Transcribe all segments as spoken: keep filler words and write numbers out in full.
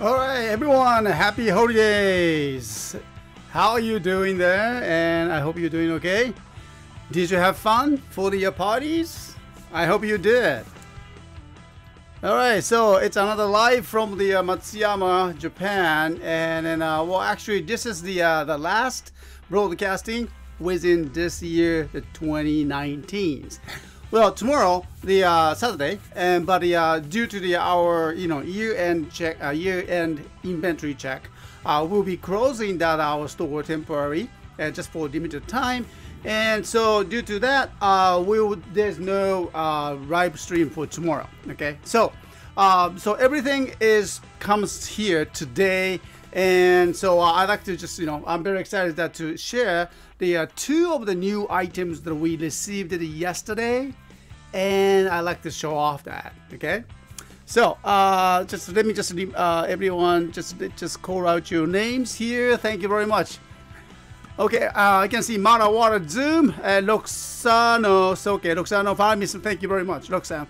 Alright everyone, happy holidays! How are you doing there? And I hope you're doing okay. Did you have fun for your parties? I hope you did. Alright, so it's another live from the uh, Matsuyama, Japan, and, and uh, well actually this is the, uh, the last broadcasting within this year, the twenty nineteen. Well, tomorrow, the uh, Saturday, and but the, uh, due to the our you know year-end check, uh, year-end inventory check, uh, we'll be closing that our store temporarily, uh, just for a limited time. And so, due to that, uh, we will, there's no uh, live stream for tomorrow. Okay, so uh, so everything is comes here today. And so uh, I'd like to just, you know, I'm very excited that to share the uh, two of the new items that we received yesterday. And I like to show off that, okay? So uh, just let me just, uh, everyone, just just call out your names here. Thank you very much. Okay, uh, I can see Marawara Zoom and Roxano. So, okay, Roxano Farmism, thank you very much, Roxanne.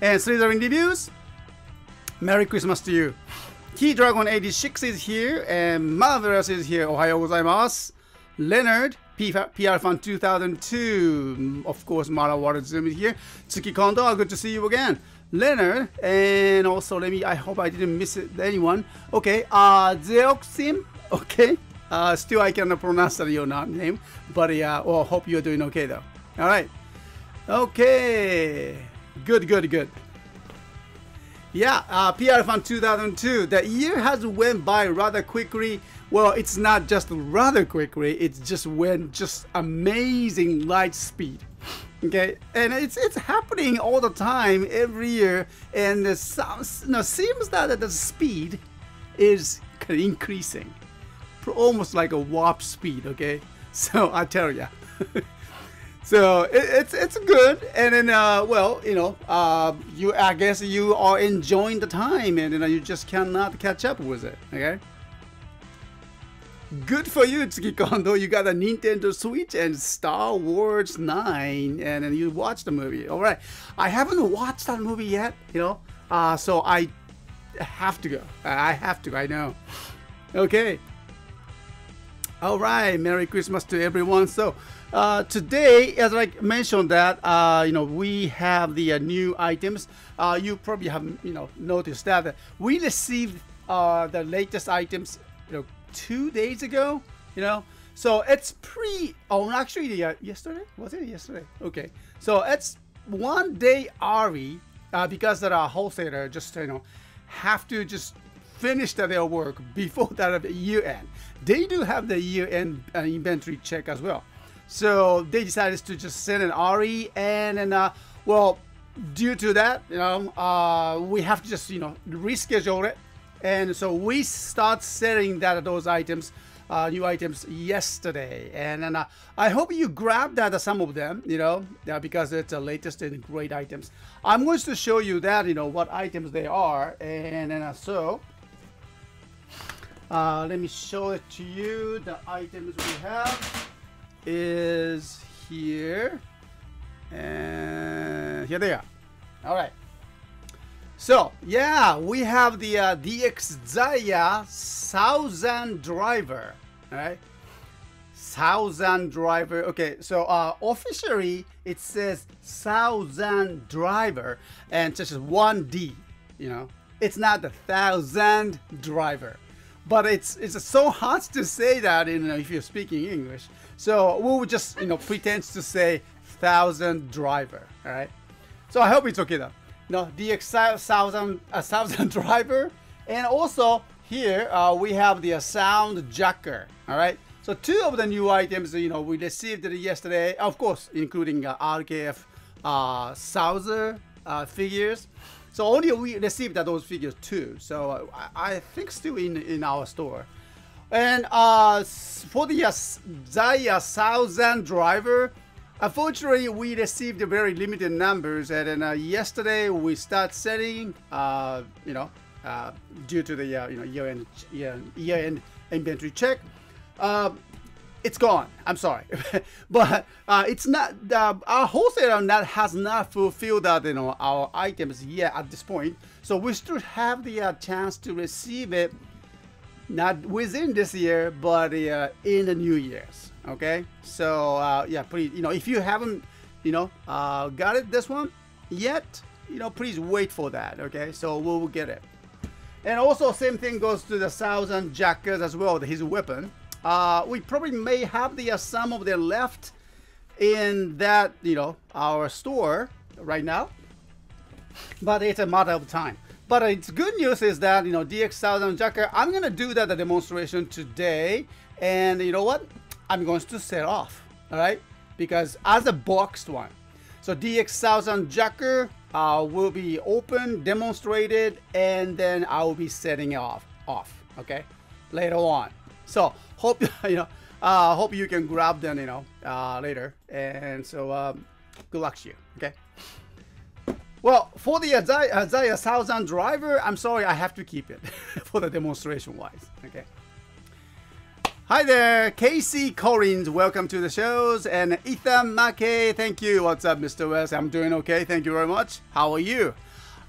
And Slytherin Reviews, Merry Christmas to you. Key Dragon eighty-six is here, and Marvelous is here. Ohayou gozaimasu. Leonard, P R Fan two thousand two. Of course, Mara Water Zoom is here. Tsuki Kondo, good to see you again. Leonard, and also let me, I hope I didn't miss anyone. Okay, uh, Zeoxim, okay. Uh, still, I cannot pronounce your name, but uh, well, hope you're doing okay though. All right. Okay. Good, good, good. Yeah, uh, P R Fan two thousand two. The year has went by rather quickly. Well, it's not just rather quickly. It's just went just amazing light speed. Okay, and it's it's happening all the time every year. And it sounds, you know, seems that the speed is increasing, almost like a warp speed. Okay, so I tell ya. So it, it's it's good, and then uh, well, you know, uh, you I guess you are enjoying the time, and you know, you just cannot catch up with it. Okay. Good for you, Tsuki Kondo. You got a Nintendo Switch and Star Wars nine, and then you watched the movie. All right, I haven't watched that movie yet. You know, uh, so I have to go. I have to. I know. Okay. All right. Merry Christmas to everyone. So. Uh, today, as I mentioned that, uh, you know, we have the uh, new items. Uh, you probably have, you know, noticed that uh, we received uh, the latest items, you know, two days ago, you know. So it's pre, oh, actually, uh, yesterday? Was it yesterday? Okay. So it's one day early uh, because that our wholesaler just, you know, have to just finish their work before that year end. They do have the year end uh, inventory check as well. So they decided to just send an R E, and and uh, well, due to that, you know, uh, we have to just, you know, reschedule it, and so we start selling that those items, uh, new items yesterday, and and uh, I hope you grabbed that uh, some of them, you know, uh, because it's the latest and great items. I'm going to show you that, you know, what items they are, and and uh, so uh, let me show it to you. The items we have is here, and here they are. All right, so yeah, we have the uh, D X Zaya Thousand Driver. All right, Thousand Driver. Okay, so uh, officially it says Thousand Driver, and just one D. You know, it's not the Thousand Driver. But it's it's so hard to say that, you know, if you're speaking English. So we'll just, you know, pretend to say Thousand Driver. All right. So I hope it's okay though. No, D X Thousand uh, Thousand Driver, and also here uh, we have the uh, Sound Jacker. All right. So two of the new items, you know, we received yesterday, of course, including uh, R K F uh, Souser uh, figures. So only we received those figures too. So I, I think still in, in our store. And uh, for the uh, Zaya Thousand Driver, unfortunately we received a very limited numbers. And then uh, yesterday we start selling, uh, you know, uh, due to the uh, you know year-end year-end inventory check. Uh, it's gone. I'm sorry, but uh, it's not uh, our wholesaler not has not fulfilled that, you know, our items yet at this point. So we still have the uh, chance to receive it, not within this year, but uh, in the new years. Okay, so uh, yeah, please, you know, if you haven't, you know, uh, got it this one yet, you know, please wait for that. Okay, so we will get it. And also, same thing goes to the thousand jackers as well. His weapon. Uh, we probably may have the uh, some of them left in that, you know, our store right now, but it's a matter of time. But it's good news is that, you know, D X one thousand Jacker, I'm going to do that the demonstration today, and you know what, I'm going to set off, all right, because as a boxed one. So D X one thousand Jacker uh, will be open, demonstrated, and then I will be setting it off, off, okay, later on. So hope you know, uh, hope you can grab them, you know, uh, later. And so um, good luck to you. Okay. Well, for the Azaya Thousand driver, I'm sorry, I have to keep it for the demonstration wise. Okay. Hi there, Casey Collins. Welcome to the shows. And Ethan Mackey, thank you. What's up, Mister West? I'm doing okay. Thank you very much. How are you?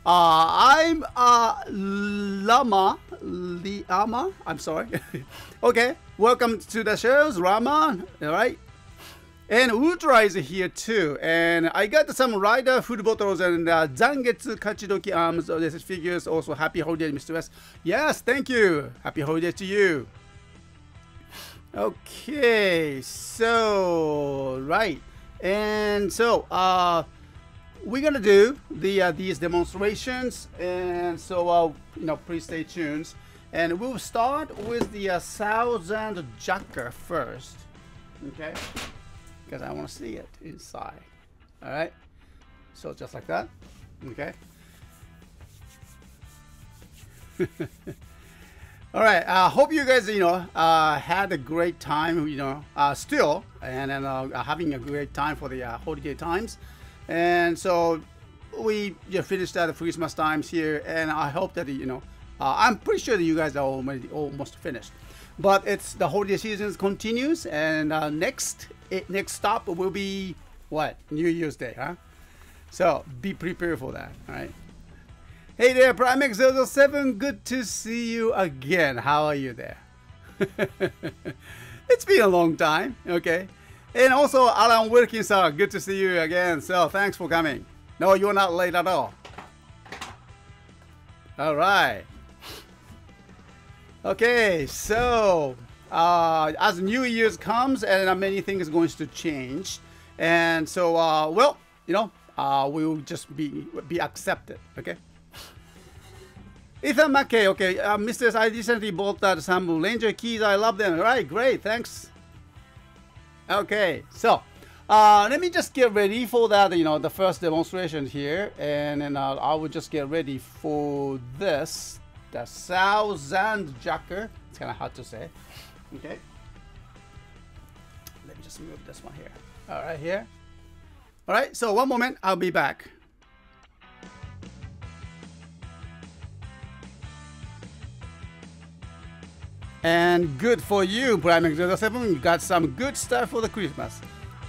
Uh, I'm uh, Lama, Liama, I'm sorry. Okay, welcome to the shows, Rama, all right? And Ultra is here too. And I got some Rider food bottles and uh, Zangetsu Kachidoki arms, uh, these figures. Also, happy holiday, Mister S. Yes, thank you. Happy holiday to you. Okay, so, right. And so, uh, we're gonna do the uh, these demonstrations, and so uh, you know, please stay tuned. And we'll start with the uh, thousand Jacker first, okay? Because I want to see it inside. All right. So just like that, okay. All right. I uh, hope you guys, you know, uh, had a great time, you know, uh, still, and then uh, having a great time for the uh, holiday times. And so we yeah, finished at the Christmas times here, and I hope that, you know, uh, I'm pretty sure that you guys are already almost finished, but it's the holiday season continues, and uh, next it, next stop will be what, New Year's Day, huh? So be prepared for that. All right. Hey there, Primex zero zero seven. Good to see you again. How are you there? It's been a long time. Okay. And also, Alan Wilkinson, good to see you again. So, thanks for coming. No, you're not late at all. All right. Okay, so, uh, as New Year's comes, and many things are going to change. And so, uh, well, you know, uh, we will just be be accepted, okay? Ethan Mackey, okay. Uh, Mister I recently bought uh, some Ranger keys. I love them. All right, great. Thanks. Okay, so uh, let me just get ready for that, you know, the first demonstration here, and then uh, I will just get ready for this, the thousand Jacker. It's kind of hard to say. Okay, let me just move this one here. All right, here. All right, so one moment, I'll be back. And good for you, Primex zero zero seven. You got some good stuff for the Christmas.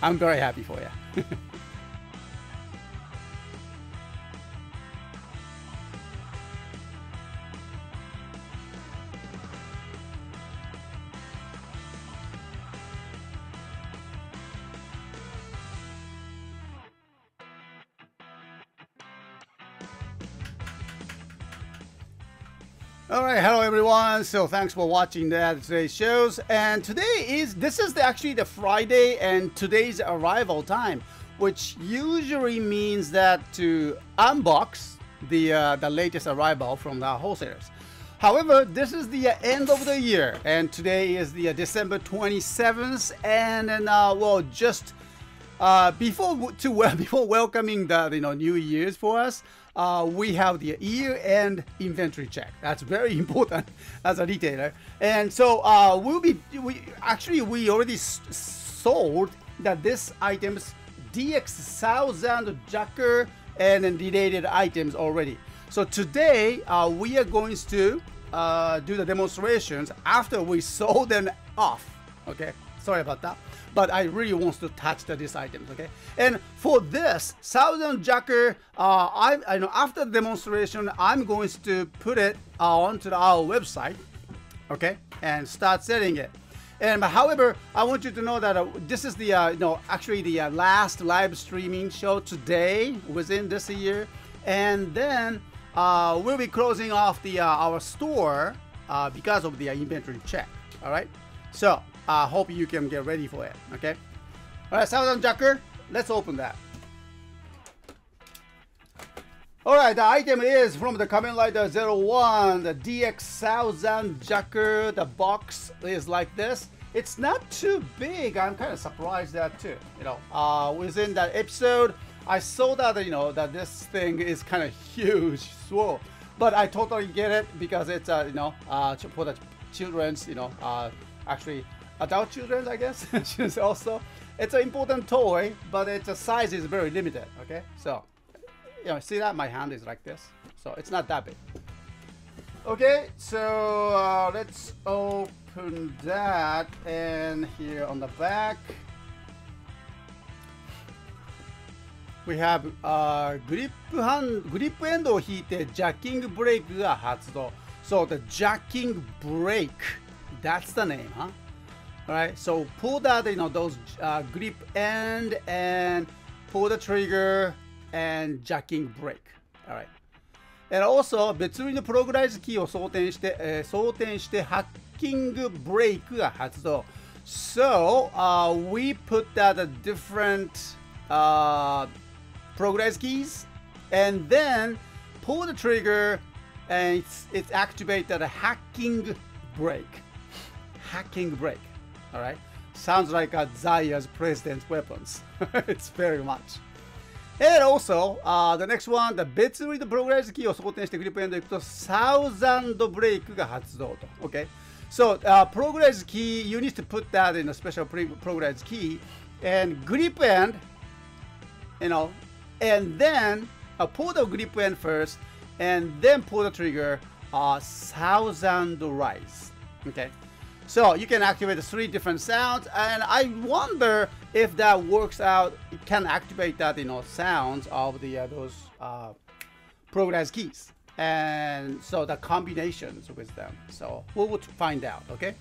I'm very happy for you. All right, hello everyone. So thanks for watching that today's shows. And today is this is the, actually the Friday and today's arrival time, which usually means that to unbox the uh, the latest arrival from the wholesalers. However, this is the end of the year, and today is the uh, December twenty-seventh, and then uh, well, just uh, before to well, before welcoming the you know New Year's for us. Uh, we have the year-end inventory check. That's very important as a retailer. And so uh, we'll be, we actually, we already s sold that this items, D X one thousand Jacker and related items already. So today uh, we are going to uh, do the demonstrations after we sold them off, okay? Sorry about that. But I really want to touch the, these items, okay? And for this thousand jacker, uh, I, I know after the demonstration, I'm going to put it uh, onto the, our website, okay, and start selling it. And however, I want you to know that uh, this is the uh, you know, actually the uh, last live streaming show today within this year, and then uh, we'll be closing off the uh, our store uh, because of the uh, inventory check. All right, so. I uh, hope you can get ready for it, okay? All right, thousand jacker, let's open that. All right, the item is from the Kamen Rider zero one, the D X thousand jacker. The box is like this. It's not too big. I'm kind of surprised at that too. You know, uh, within that episode, I saw that, you know, that this thing is kind of huge, swole. But I totally get it because it's, uh, you know, uh, for the children's, you know, uh, actually, adult children, I guess. Also, it's an important toy, but its a size is very limited. Okay, so you know, see that my hand is like this, so it's not that big. Okay, so uh, let's open that, and here on the back we have uh, grip hand, grip endを引いてjacking brakeが発動. So the jacking brake. That's the name, huh? All right, so pull that, you know, those uh, grip end and pull the trigger and jacking brake. All right. And also, 別売りのプログライズキーを装填して、えー、装填してハッキングブレイクが発動。So, uh, we put that at different uh, progress keys and then pull the trigger and it's, it's activated a hacking brake. Hacking brake, all right? Sounds like a Zaiya's president's weapons. It's very much. And also, uh, the next one, the 別売りのプログライズキーを装填してグリップエンド行くとthousandブレイクが発動と。Okay? So, uh, progress key, you need to put that in a special progress key. And grip end, you know, and then uh, pull the grip end first, and then pull the trigger, uh, thousand rise, okay? So you can activate the three different sounds, and I wonder if that works out. It can activate that, you know, sounds of the uh, those uh, progress keys, and so the combinations with them. So we will find out. Okay.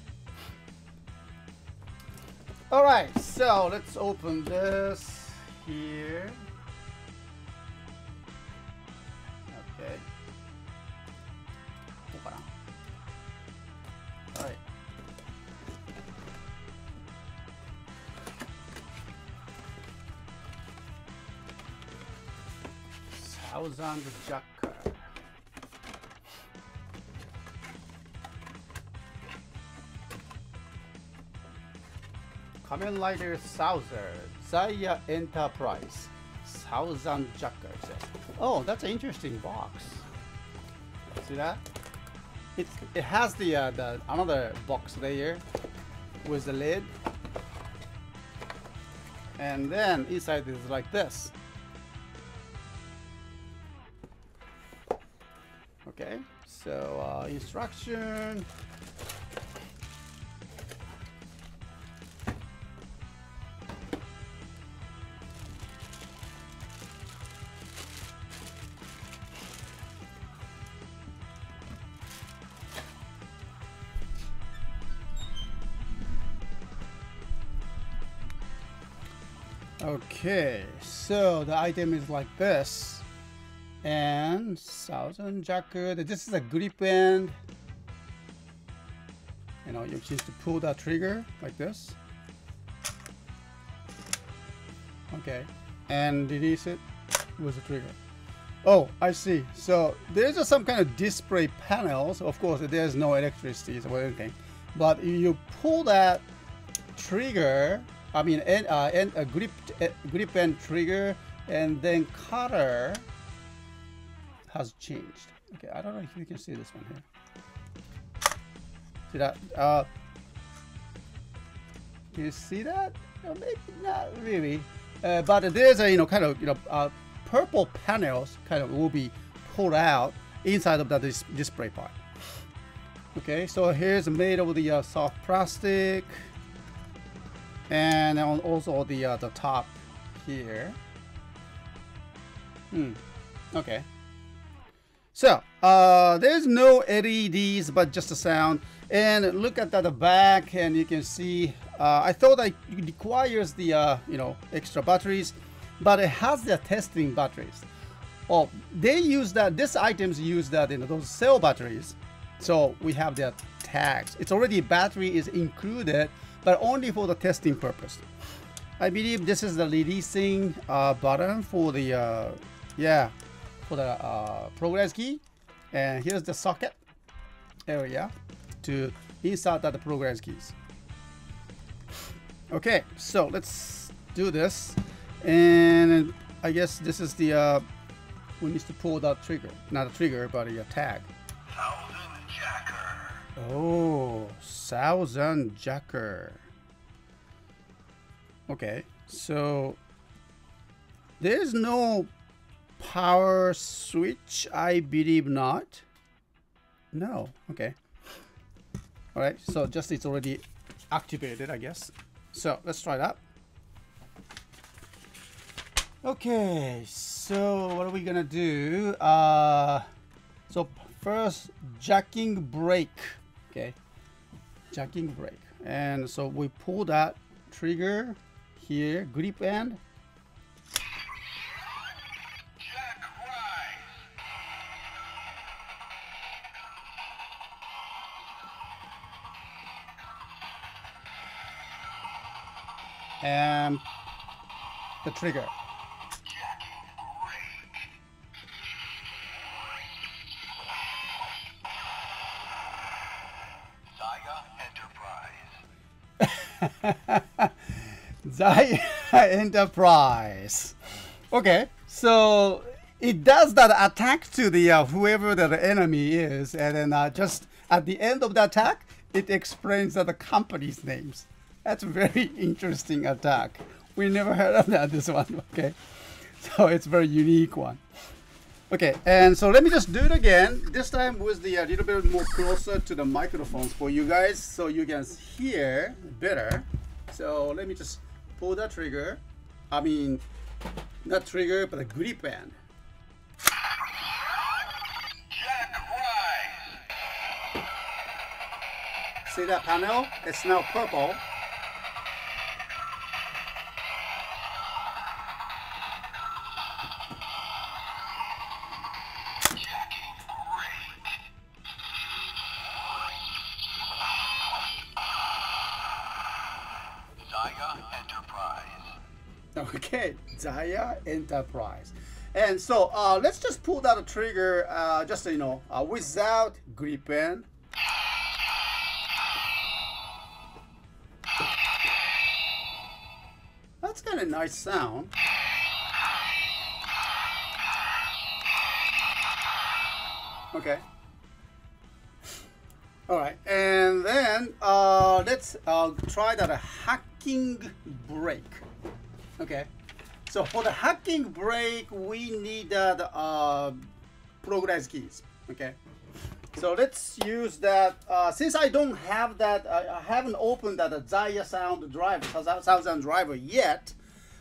All right. So let's open this here. Okay. All right. thousand jacker. Kamen Rider Souser, Zaiya Enterprise, thousand jacker. Oh, that's an interesting box. See that? It it has the uh, the another box layer with the lid, and then inside is like this. Okay, so uh, instruction. Okay, so the item is like this. And thousand jacker. This is a grip end. You know, you choose to pull that trigger like this. Okay, and release it with the trigger. Oh, I see. So there's just some kind of display panels. Of course, there's no electricity or anything. But you pull that trigger. I mean, and uh, and a grip, uh, grip end trigger, and then cutter. Has changed. Okay, I don't know if you can see this one here. See that? Uh, can you see that? No, maybe not really. Uh, but there's a you know kind of you know uh, purple panels kind of will be pulled out inside of that dis display part. Okay, so here's made of the uh, soft plastic. and on also the uh, the top here. Hmm. Okay. So uh, there's no L E Ds but just the sound. And look at the back, and you can see. Uh, I thought it requires the uh, you know extra batteries, but it has the testing batteries. Oh, they use that. These items use that in you know, those cell batteries. So we have the tags. It's already battery is included, but only for the testing purpose. I believe this is the releasing uh, button for the uh, yeah for the uh, progress key. And here's the socket area to insert the progress keys. Okay, so let's do this. And I guess this is the uh, we need to pull that trigger, not a trigger, but a tag. Thousand Jacker. Oh, Thousand Jacker. Okay, so there's no power switch, I believe not. No. Okay. All right. So just it's already activated, I guess. So let's try that. Okay. So what are we gonna do? Uh, so first, jacking brake. Okay. Jacking brake, and so we pull that trigger here, grip end. And the trigger. Zaya Enterprise. Zaya Enterprise. Okay, so it does that attack to the uh, whoever the enemy is, and then uh, just at the end of the attack, it explains that the company's names. That's a very interesting attack. We never heard of that, this one, okay? So it's a very unique one. Okay, and so let me just do it again. This time with the a little bit more closer to the microphones for you guys so you can hear better. So let me just pull that trigger. I mean, not trigger, but a grip band. See that panel? It's now purple. Okay, Zaya Enterprise. And so uh, let's just pull that a trigger uh, just so you know, uh, without gripping. That's kind of nice sound. Okay. All right, and then uh, let's uh, try that a hacking brake. Okay, so for the hacking brake, we need uh, the uh, progress keys. Okay, so let's use that. Uh, since I don't have that, I haven't opened that uh, Zaya sound driver, Thousand driver yet.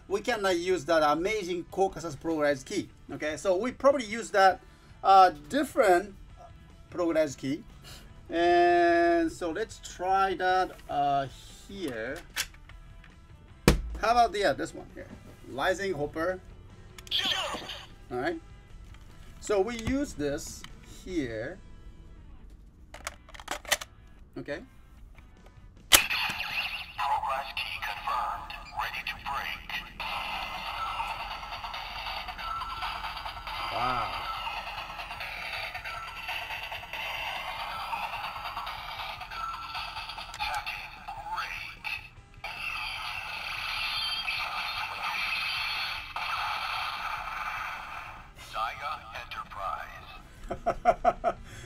We cannot use that amazing Caucasus progress key. Okay, so we probably use that uh, different progress key. And so let's try that uh, here. How about the uh, this one here, Rising Hopper? All right. So we use this here. Okay. Progress key confirmed. Ready to break. Wow.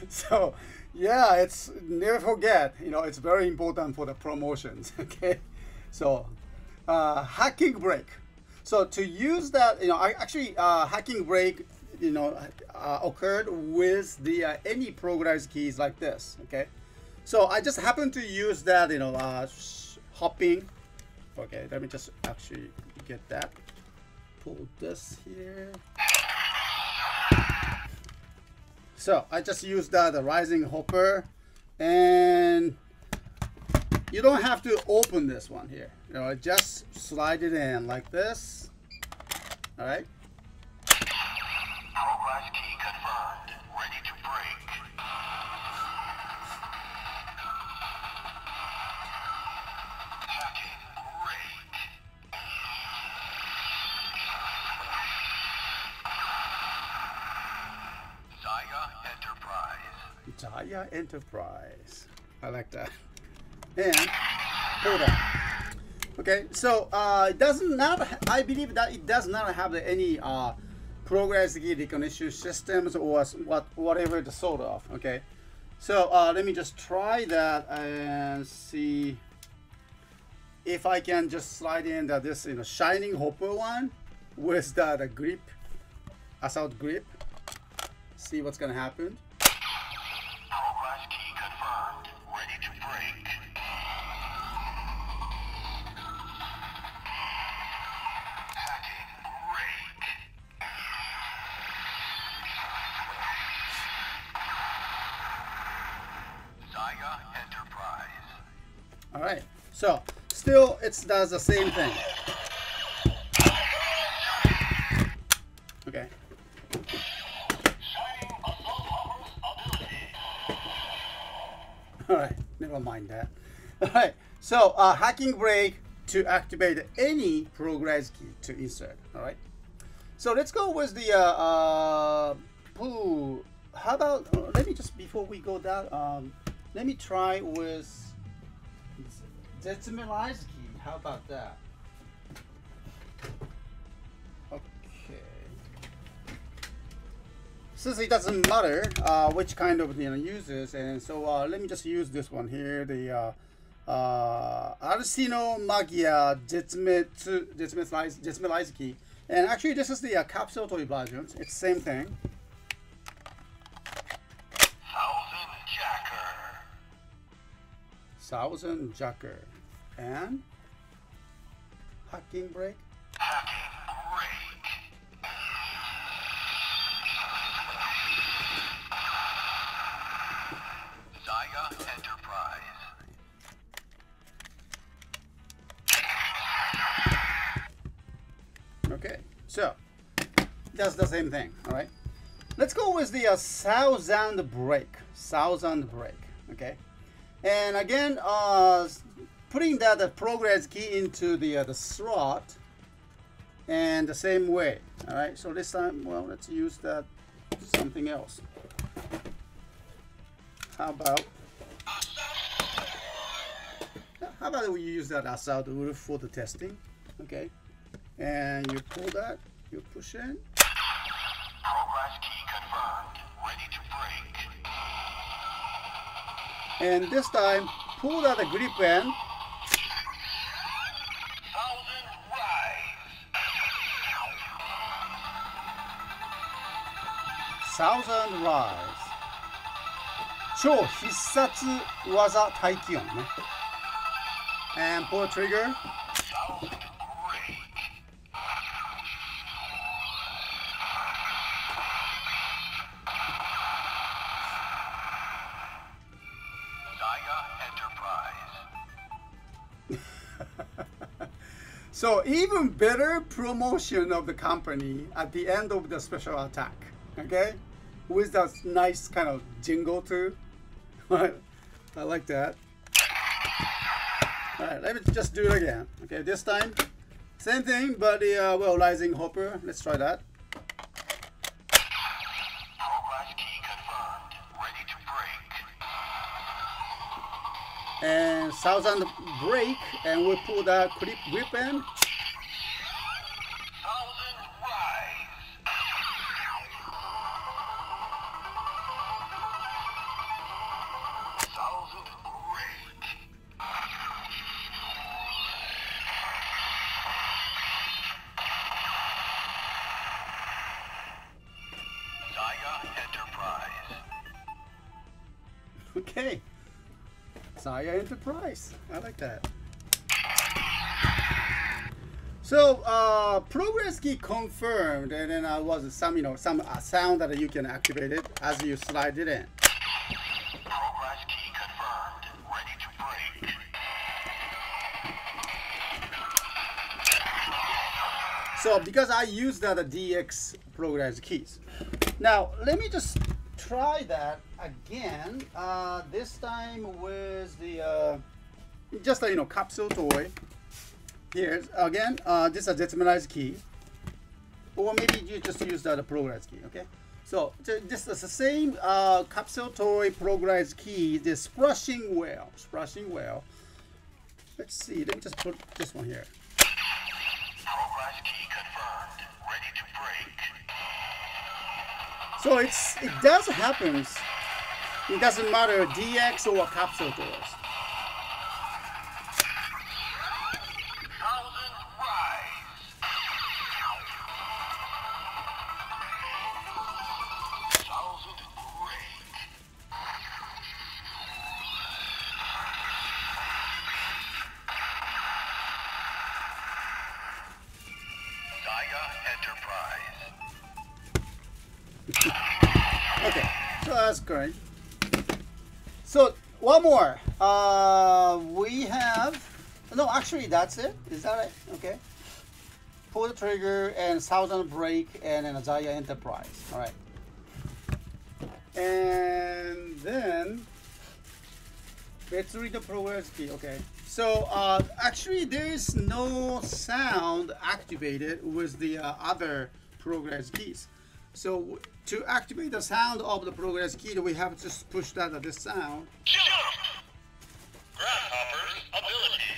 So yeah, it's never forget, you know, it's very important for the promotions. Okay, so uh, hacking brake. So to use that, you know, I actually uh, hacking brake, you know, uh, occurred with the uh, any progress keys like this. Okay, so I just happened to use that, you know, uh, hopping Okay, let me just actually get that. Pull this here. So I just used uh, the rising hopper, and you don't have to open this one here. You know, just slide it in like this. All right. Progress key confirmed. Ready to break. Hacking rate. Zaya Enterprise. Zaya Enterprise. I like that. And hold on. Okay, so uh, it does not, I believe that it does not have any uh, progress key recognition systems or what, whatever the sort of, okay. So uh, let me just try that and see if I can just slide in that this, you know, shining hopper one with the, the grip, assault grip, see what's gonna happen. Alright, so still it does the same thing. Okay. Alright, never mind that. Alright, so uh, hacking brake to activate any progress key to insert. Alright, so let's go with the uh, uh, ooh, how about, uh, let me just, before we go down, um, let me try with Zetsumerized key. How about that? Okay. Since it doesn't matter uh, which kind of, you know, uses, and so uh, let me just use this one here. The uh, uh, Arsino Magia Zetsumerized key. And actually, this is the uh, capsule toy version. It's the same thing. Thousand Jacker and hacking break. Hacking break. Zaya Enterprise. Okay, so that's the same thing. All right, let's go with the uh, thousand break. Thousand break. Okay. And again, uh, putting that the progress key into the uh, the slot, and the same way. All right. So this time, well, let's use that something else. How about how about we use that assault wolf for the testing? Okay. And you pull that, you push in. Progress key confirmed. Ready to break. And this time, pull out the grip end. Thousand rise. Thousand rise. 超必殺技耐久ね. And pull trigger. Thousand break. So even better promotion of the company at the end of the special attack, okay? With that nice kind of jingle too. I like that. All right, let me just do it again. Okay, this time, same thing, but the, uh, well, rising hopper. Let's try that. Progress key confirmed. Ready to break. And thousand break, and we pull that grip grip in. Okay, Zaya Enterprise. I like that. So uh, progress key confirmed, and then I was some you know some uh, sound that you can activate it as you slide it in. Progress key confirmed. Ready to break. So because I use that uh, D X progress keys. Now let me just try that again. Uh, this time with the uh, just a you know capsule toy. Here again, uh, this is a determinized key, or maybe you just use the progress key. Okay, so this is the same uh, capsule toy progress key. This splashing well, splashing well. Let's see. Let me just put this one here. Progress key confirmed. Ready to break. So it's it does happen. It doesn't matter D X or capsule toys. Okay, so that's great. So one more. Uh, we have no. Actually, that's it. Is that right? Okay. Pull the trigger and Southern Break and then Zaya Enterprise. All right. And then let's read the progress key. Okay. So uh, actually, there is no sound activated with the uh, other progress keys. So to activate the sound of the progress key, we have to push that at this sound. Jump! Grasshopper's ability.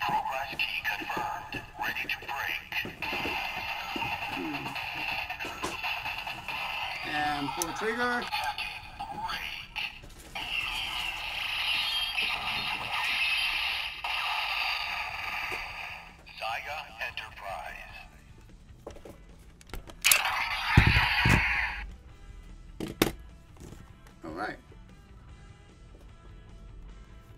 Progress key confirmed. Ready to break. Hmm. And pull the trigger.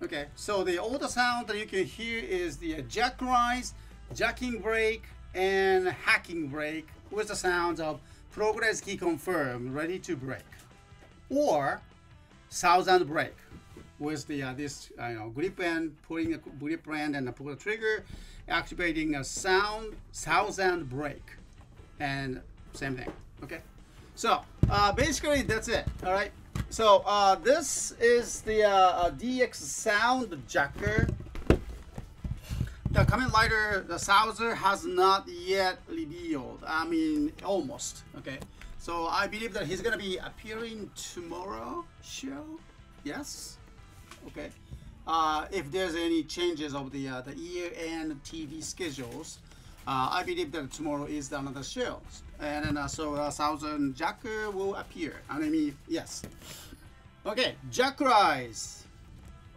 Okay, so the all the sound that you can hear is the jack rise, jacking brake, and hacking brake with the sounds of progress key confirmed, ready to break, or Southern Break with the uh, this uh, you know grip end, pulling a grip end and pull the trigger, activating a sound Southern Break, and same thing. Okay, so uh, basically that's it. All right. So uh, this is the uh, D X sound jacker. The Kamen Rider, the Souser has not yet revealed. I mean, almost. Okay. So I believe that he's gonna be appearing tomorrow show. Yes. Okay. Uh, if there's any changes of the uh, the year-end T V schedules, uh, I believe that tomorrow is another show. And then, uh, so uh, Southern Jacker will appear. I mean, yes. Okay, Jack Rise,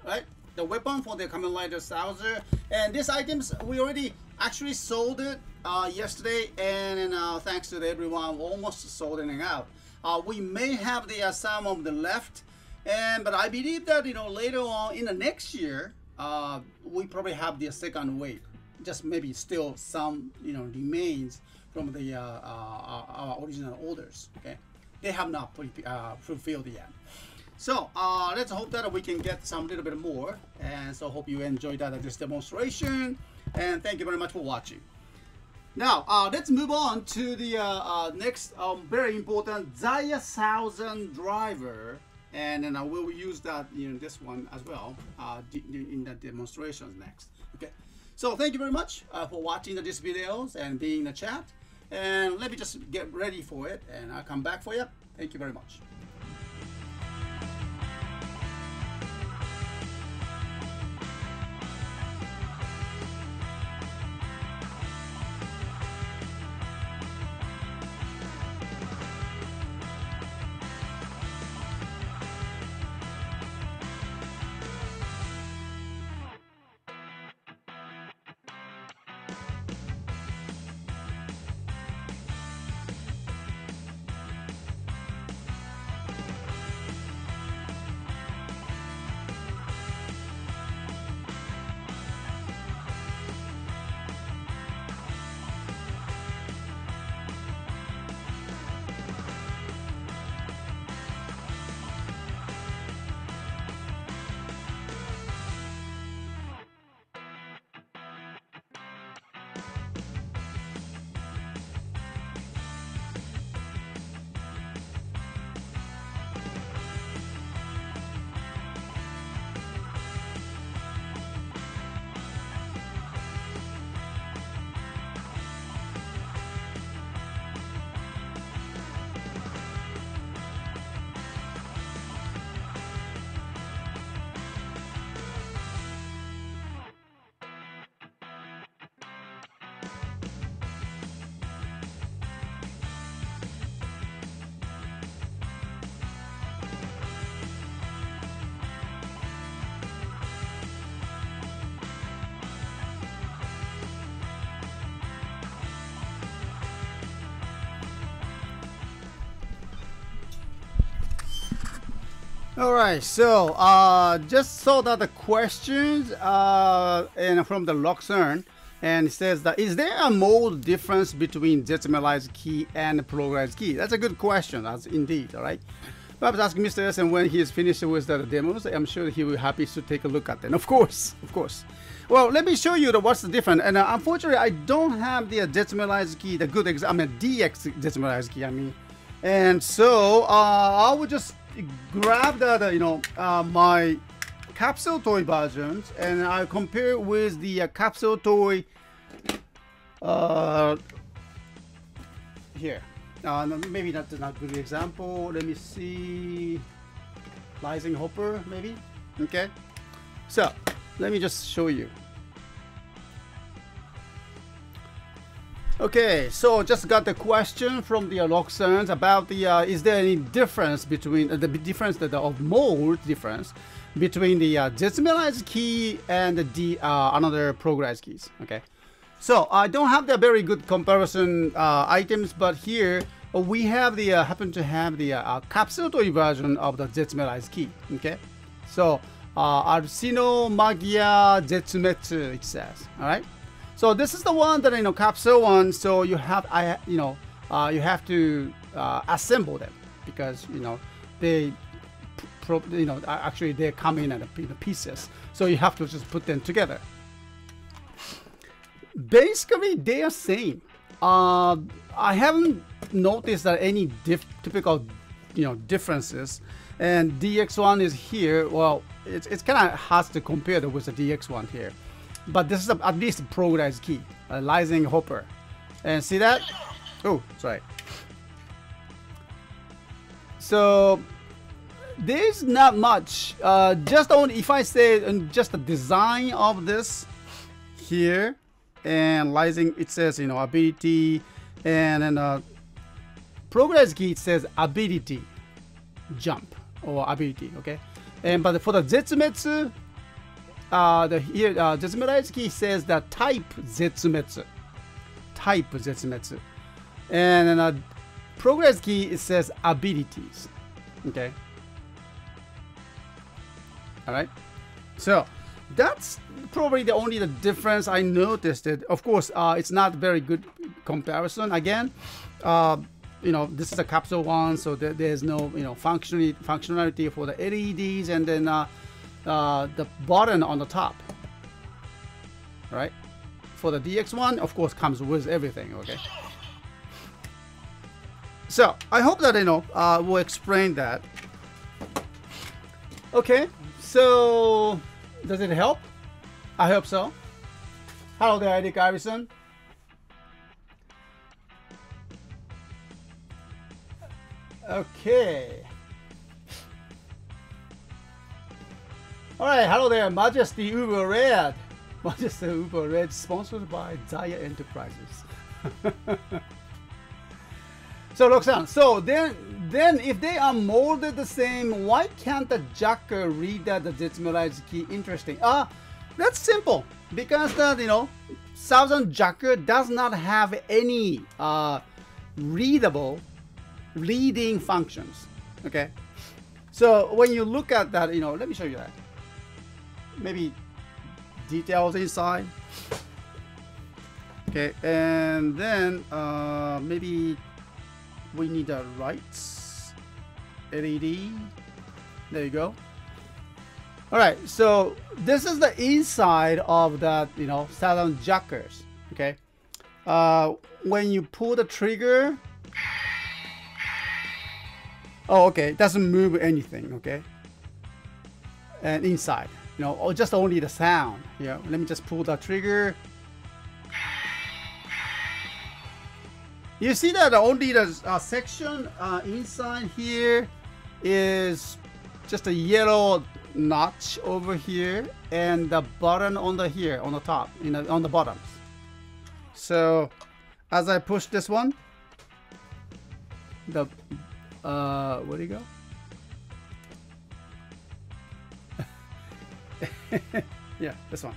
right? The weapon for the Kamen Rider Souser. And these items, we already actually sold it uh, yesterday. And, and uh, thanks to everyone, almost sold it out. Uh, we may have the uh, some of the left. And, but I believe that, you know, later on in the next year, uh, we probably have the second wave. Just maybe still some, you know, remains from the uh, uh, our original orders. Okay, they have not uh, fulfilled yet. So uh, let's hope that we can get some little bit more. And so hope you enjoyed that this demonstration. And thank you very much for watching. Now uh, let's move on to the uh, uh, next um, very important Zaya Southern Driver. And then I will use that you know this one as well uh, in the demonstrations next. Okay. So thank you very much uh, for watching these videos and being in the chat. And let me just get ready for it and I'll come back for you. Thank you very much. Alright, so uh, just saw that the questions uh, and from the Luxern, and it says that is there a mode difference between decimalized key and pluralized key? That's a good question, that's indeed, alright? Perhaps ask Mister S, and when he is finished with the demos, I'm sure he will be happy to take a look at them. Of course, of course. Well, let me show you the, what's the difference. And uh, unfortunately, I don't have the uh, decimalized key, the good ex I mean, D X decimalized key, I mean. And so uh, I will just grab that, uh, you know, uh, my capsule toy versions, and I compare it with the uh, capsule toy uh, here. Uh, no, maybe that's not a good example. Let me see. Rising Hopper, maybe? Okay. So, let me just show you. Okay, so just got the question from the Luxerns about the uh, is there any difference between uh, the difference that the, of mode difference between the uh, decimalized key and the uh, another pluralized keys. Okay, so I don't have the very good comparison uh, items, but here we have the uh, happen to have the uh, uh, capsule toy version of the decimalized key. Okay, so uh, Arsino Magia Zetsumetsu it says. All right. So this is the one that, you know, capsule one. So you have, I, you know, uh, you have to uh, assemble them because, you know, they, pro you know, actually they come in at the pieces. So you have to just put them together. Basically, they are same. Uh, I haven't noticed that any diff typical, you know, differences. And D X one is here. Well, it's it's kind of hard to compare with the D X one here. But this is a, at least a pluralized key, a Rising Hopper. And see that? Oh, sorry. So there's not much. Uh, just on, if I say um, just the design of this here and Rising, it says, you know, ability, and then uh, pluralized key, it says ability, jump or ability, okay? And but for the Zetsumetsu, Uh, the here uh, decimalized key says the type Zetsumetsu, type Zetsumetsu, and then a progress key it says abilities. Okay. All right. So that's probably the only the difference I noticed. It of course uh, it's not very good comparison. Again, uh, you know, this is a capsule one, so there, there's no you know functionality functionality for the L E Ds, and then. Uh, Uh, the button on the top, right? For the D X one, of course, comes with everything. Okay. So I hope that you know uh, we'll explain that. Okay. So does it help? I hope so. Hello there, Eric Iverson. Okay. Alright, hello there, Majesty Uber Red. Majesty Uber Red, sponsored by Zaya Enterprises. So, Roxanne, so then, then if they are molded the same, why can't the jacker read that the decimalized key? Interesting. Ah, uh, that's simple because that you know, Southern Jacker does not have any uh, readable reading functions. Okay, so when you look at that, you know, let me show you that. Maybe details inside. Okay, and then uh, maybe we need a lights L E D. There you go. All right, so this is the inside of that, you know, Saturn Jackers. Okay, uh, when you pull the trigger. Oh, okay, it doesn't move anything. Okay, and inside. You know, or just only the sound. Yeah, let me just pull the trigger. You see that only the uh, section uh, inside here is just a yellow notch over here, and the button on the here on the top, you know, on the bottoms. So, as I push this one, the uh, where do you go? Yeah, this one.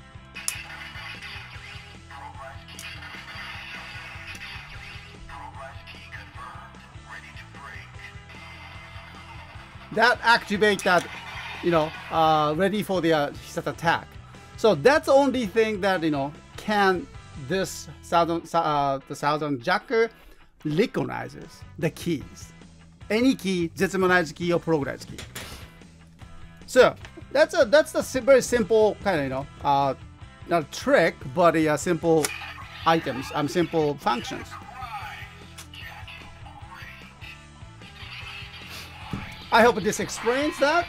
that activate that, you know, uh, ready for the uh, Hisata attack. So that's the only thing that, you know, can this Southern, uh, the Southern Jacker recognizes the keys. Any key, Zetsumonaizu key or Progress key. So that's a that's a very simple kind of, you know, uh, not a trick, but a uh, simple items, um, simple functions. I hope this explains that.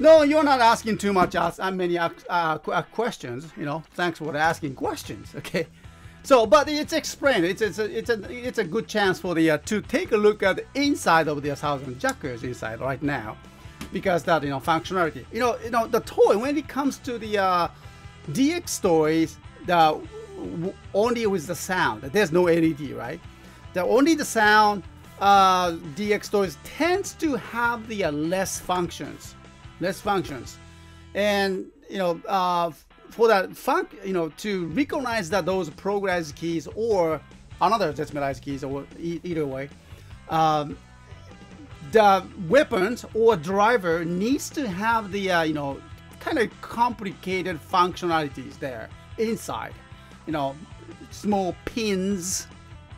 No, you're not asking too much, as uh, many uh, uh, questions. You know, thanks for asking questions. Okay, so but it's explained. It's it's a, it's a it's a good chance for the uh, to take a look at the inside of the Thousand Jackers inside right now, because that you know functionality. You know you know the toy when it comes to the uh, D X stories, the only with the sound. There's no L E D, right? The only the sound uh, D X toys tends to have the uh, less functions. Less functions, and you know, uh, for that funk, you know, to recognize that those progress keys or another Zetsumonaizu keys, or e either way, um, the weapons or driver needs to have the uh, you know kind of complicated functionalities there inside, you know, small pins,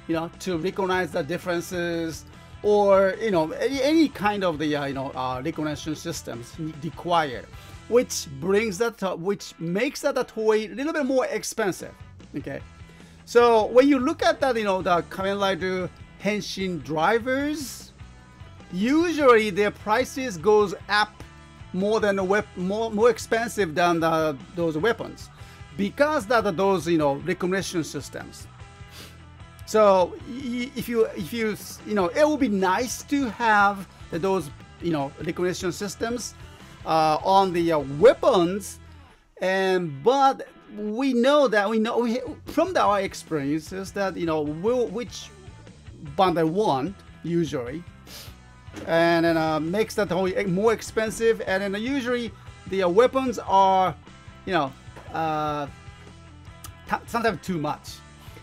you know, to recognize the differences. Or you know any, any kind of the uh, you know uh, recognition systems required, which brings that to, which makes that a toy a little bit more expensive. Okay, so when you look at that, you know the Kamen Rider Henshin drivers, usually their prices goes up more than a wep more more expensive than the, those weapons, because that are those you know recognition systems. So if you if you you know it would be nice to have those you know recognition systems uh, on the uh, weapons, and but we know that we know we, from the, our experiences that you know we'll, which Bandai won usually, and then uh, makes that whole more expensive, and then usually the uh, weapons are you know uh, sometimes too much.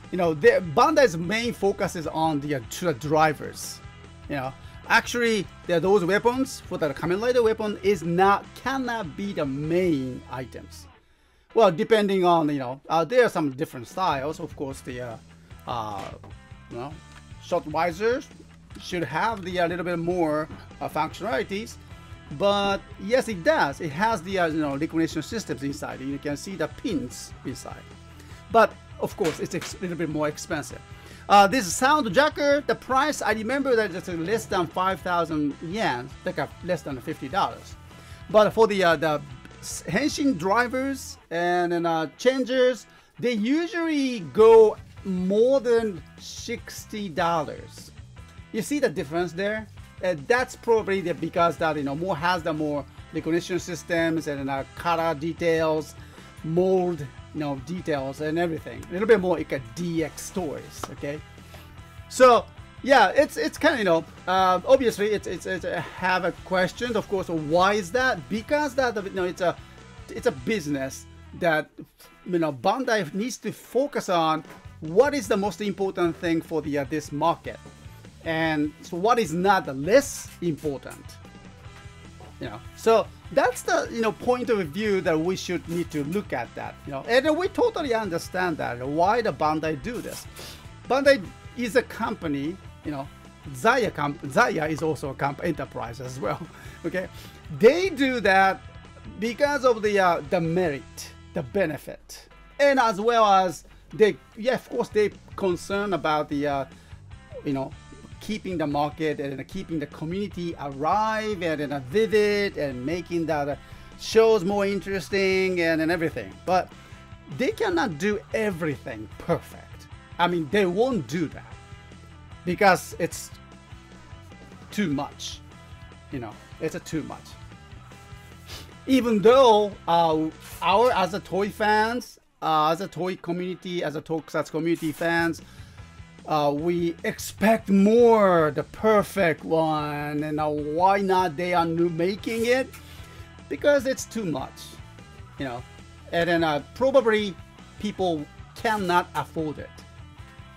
You know, the, Bandai's main focus is on the, uh, to the drivers. You know, actually, the, those weapons for the Kamen Rider weapon is not cannot be the main items. Well, depending on you know, uh, there are some different styles. Of course, the uh, uh, you know, Shotweiser should have the a uh, little bit more uh, functionalities. But yes, it does. It has the uh, you know recognition systems inside. You can see the pins inside, but. Of course, it's a little bit more expensive. Uh, this Sound Jacker, the price, I remember that it's less than five thousand yen, like a, less than fifty dollars. But for the, uh, the Henshin drivers and, and uh, changers, they usually go more than sixty dollars. You see the difference there? Uh, that's probably the, because that, you know, more has the more recognition systems and uh, color details, mold, you know, details and everything. A little bit more like a D X stories, okay? So yeah, it's it's kind of, you know, uh, obviously it's it's, it's a, have a question, of course. Why is that? Because that, you know, it's a it's a business that, you know, Bandai needs to focus on what is the most important thing for the uh, this market, and so what is not the less important, you know. So that's the you know point of view that we should need to look at that, you know, and we totally understand that why the Bandai do this. Bandai is a company, you know, Zaya comp Zaya is also a comp enterprise as well. Okay, they do that because of the uh, the merit, the benefit, and as well as they yeah of course they concern about the uh, you know keeping the market and uh, keeping the community alive and uh, vivid and making that uh, shows more interesting and, and everything. But they cannot do everything perfect. I mean, they won't do that because it's too much, you know, it's a too much. Even though uh, our, as a toy fans, uh, as a toy community, as a tokusatsu community fans, Uh, we expect more, the perfect one, and uh, why not they are making it? Because it's too much, you know, and then uh, probably people cannot afford it.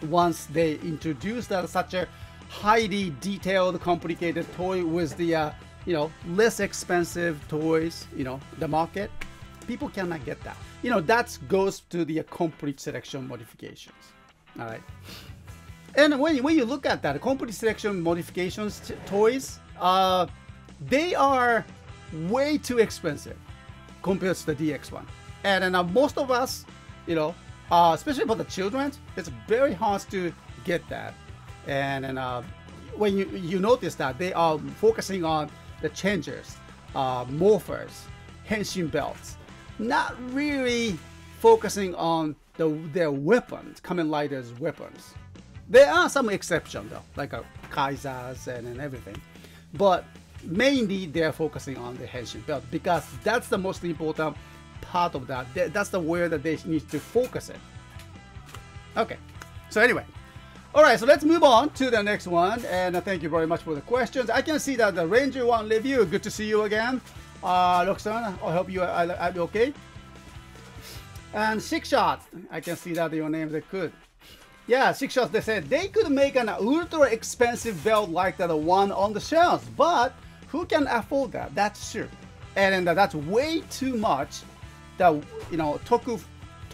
once they introduced uh, such a highly detailed, complicated toy with the uh, you know, less expensive toys, you know, the market, people cannot get that. You know, that goes to the uh, complete selection modifications. All right. And when, when you look at that, complete selection modifications toys, uh, they are way too expensive compared to the D X one. And, and uh, most of us, you know, uh, especially for the children, it's very hard to get that. And, and uh, when you, you notice that they are focusing on the changers, uh, morphers, henshin belts, not really focusing on the, their weapons, Kamen Rider's weapons. There are some exceptions though, like uh, Kaisers and, and everything, but mainly they're focusing on the henshin belt because that's the most important part of that. That's the where that they need to focus it. Okay, so anyway, all right, so let's move on to the next one, and uh, thank you very much for the questions. I can see that the Ranger One review. Good to see you again, uh, Roxanne. I hope you are, are okay. And Six Shots, I can see that your name is good. Yeah, Six Shots, they said they could make an ultra expensive belt like the one on the shelves, but who can afford that? That's true. And, and uh, that's way too much that, you know, Toku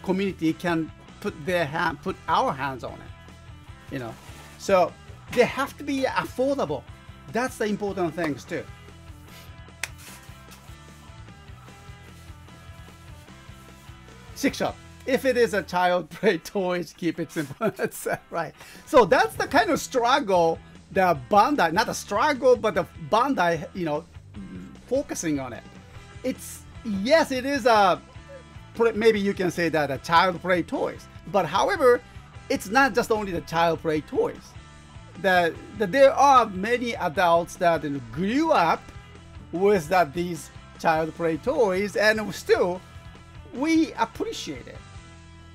community can put their hand, put our hands on it, you know. So they have to be affordable. That's the important things too. Six Shots. If it is a child play toys, keep it simple. That's right. So that's the kind of struggle that Bandai, not a struggle, but the Bandai, you know, focusing on it. It's, yes, it is a, maybe you can say that a child play toys, but however, it's not just only the child play toys. That, that there are many adults that grew up with that these child play toys, and still we appreciate it.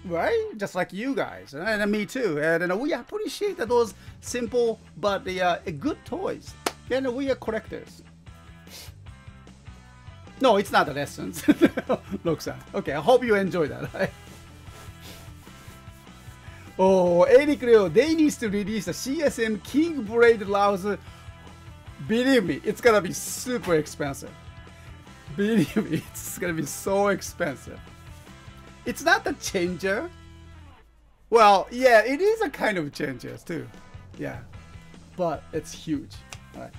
Right, just like you guys, and me too, and, and we appreciate those simple but they are good toys. And we are collectors. No, it's not the lessons. Roxanne. Okay, I hope you enjoy that. Right? Oh, Eric Leo, they need to release a C S M King Blade Louse. Believe me, it's gonna be super expensive. Believe me, it's gonna be so expensive. It's not the changer. Well, yeah, it is a kind of changer too. Yeah, but it's huge. All right.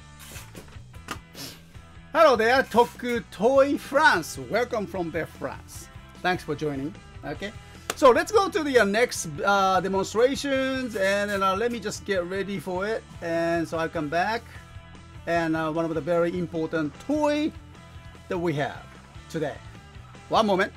Hello there, Toku Toy France. Welcome from there, France. Thanks for joining. Okay, so let's go to the uh, next uh, demonstrations, and, and uh, let me just get ready for it. And so I'll come back, and uh, one of the very important toy that we have today. One moment.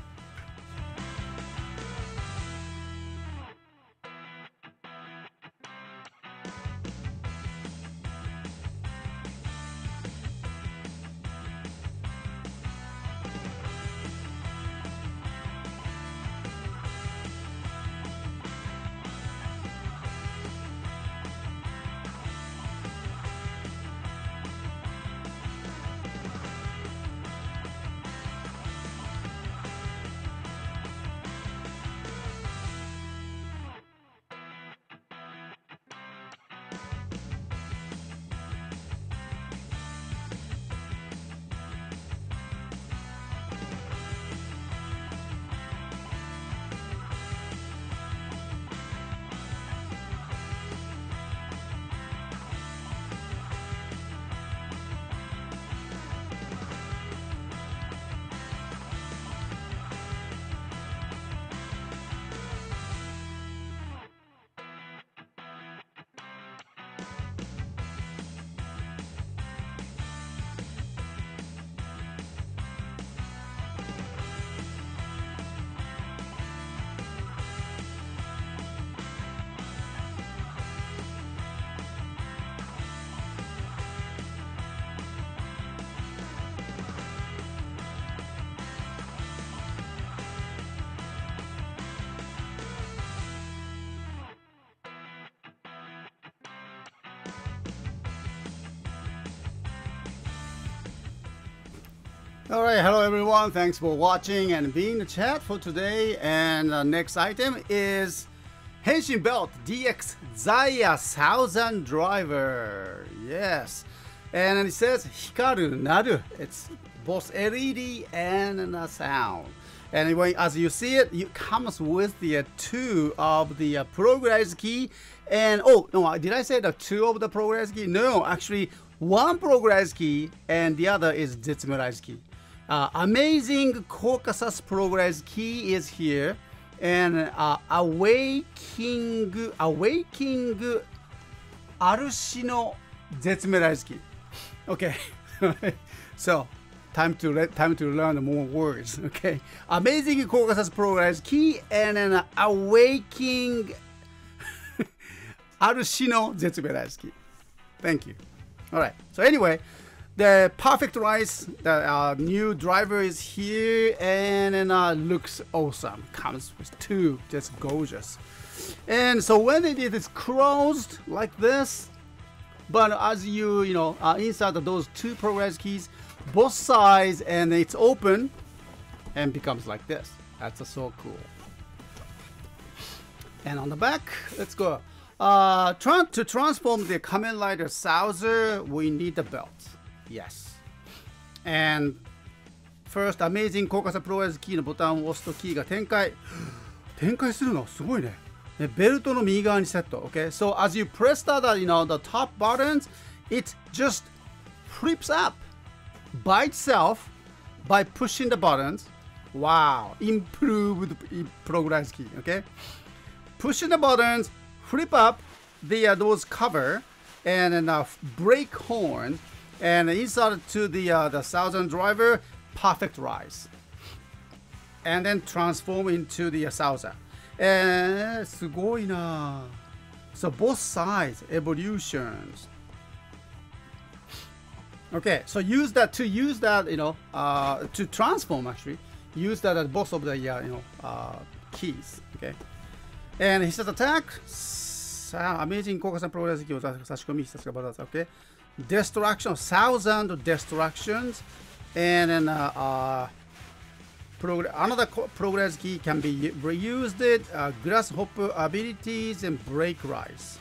All right, hello everyone, thanks for watching and being in the chat for today. And the next item is Henshin Belt D X Zaya Thousand Driver. Yes. And it says Hikaru Naru. It's both L E D and a sound. Anyway, as you see it, it comes with the uh, two of the uh, progress key. And oh, no, did I say the two of the progress key? No, actually one progress key and the other is Zetsumerai key. Uh, amazing Caucasus progress key is here. And uh, Awaking, Awaking Arushino Zetsumerai key. Okay, so time to time to learn more words. Okay, amazing Caucasus progress key and an awaking Arushino Zetsumerai key. Thank you. All right. So anyway, the perfect rice, the uh, new driver is here and it uh, looks awesome. Comes with two, just gorgeous. And so when it is closed like this, but as you you know uh, inside those two progress keys, both sides, and it's open and becomes like this. That's uh, so cool. And on the back, let's go. Uh, trying to transform the Kamen Rider Souser, we need the belt. Yes. And first, amazing Caucasus Progress Key のボタンを押すとキーが展開。展開するのすごいね。ベルトの右側にセット。Okay. So as you press that, you know, the top buttons, it just flips up by itself by pushing the buttons. Wow. Improved progress key. Okay. Pushing the buttons, flip up the uh, those cover and enough uh, brake horn. And inside to the uh, the Thousand Driver, perfect rise, and then transform into the uh, Thousand. And すごいな. So both sides evolutions. Okay, so use that to use that you know uh, to transform actually. Use that at both of the uh, you know uh, keys. Okay, and he says attack. Amazing Caucasus Progress key. Okay. Destruction, thousand destructions, and then uh, uh, prog another progress key can be reused. It uh, grasshopper abilities and break rise.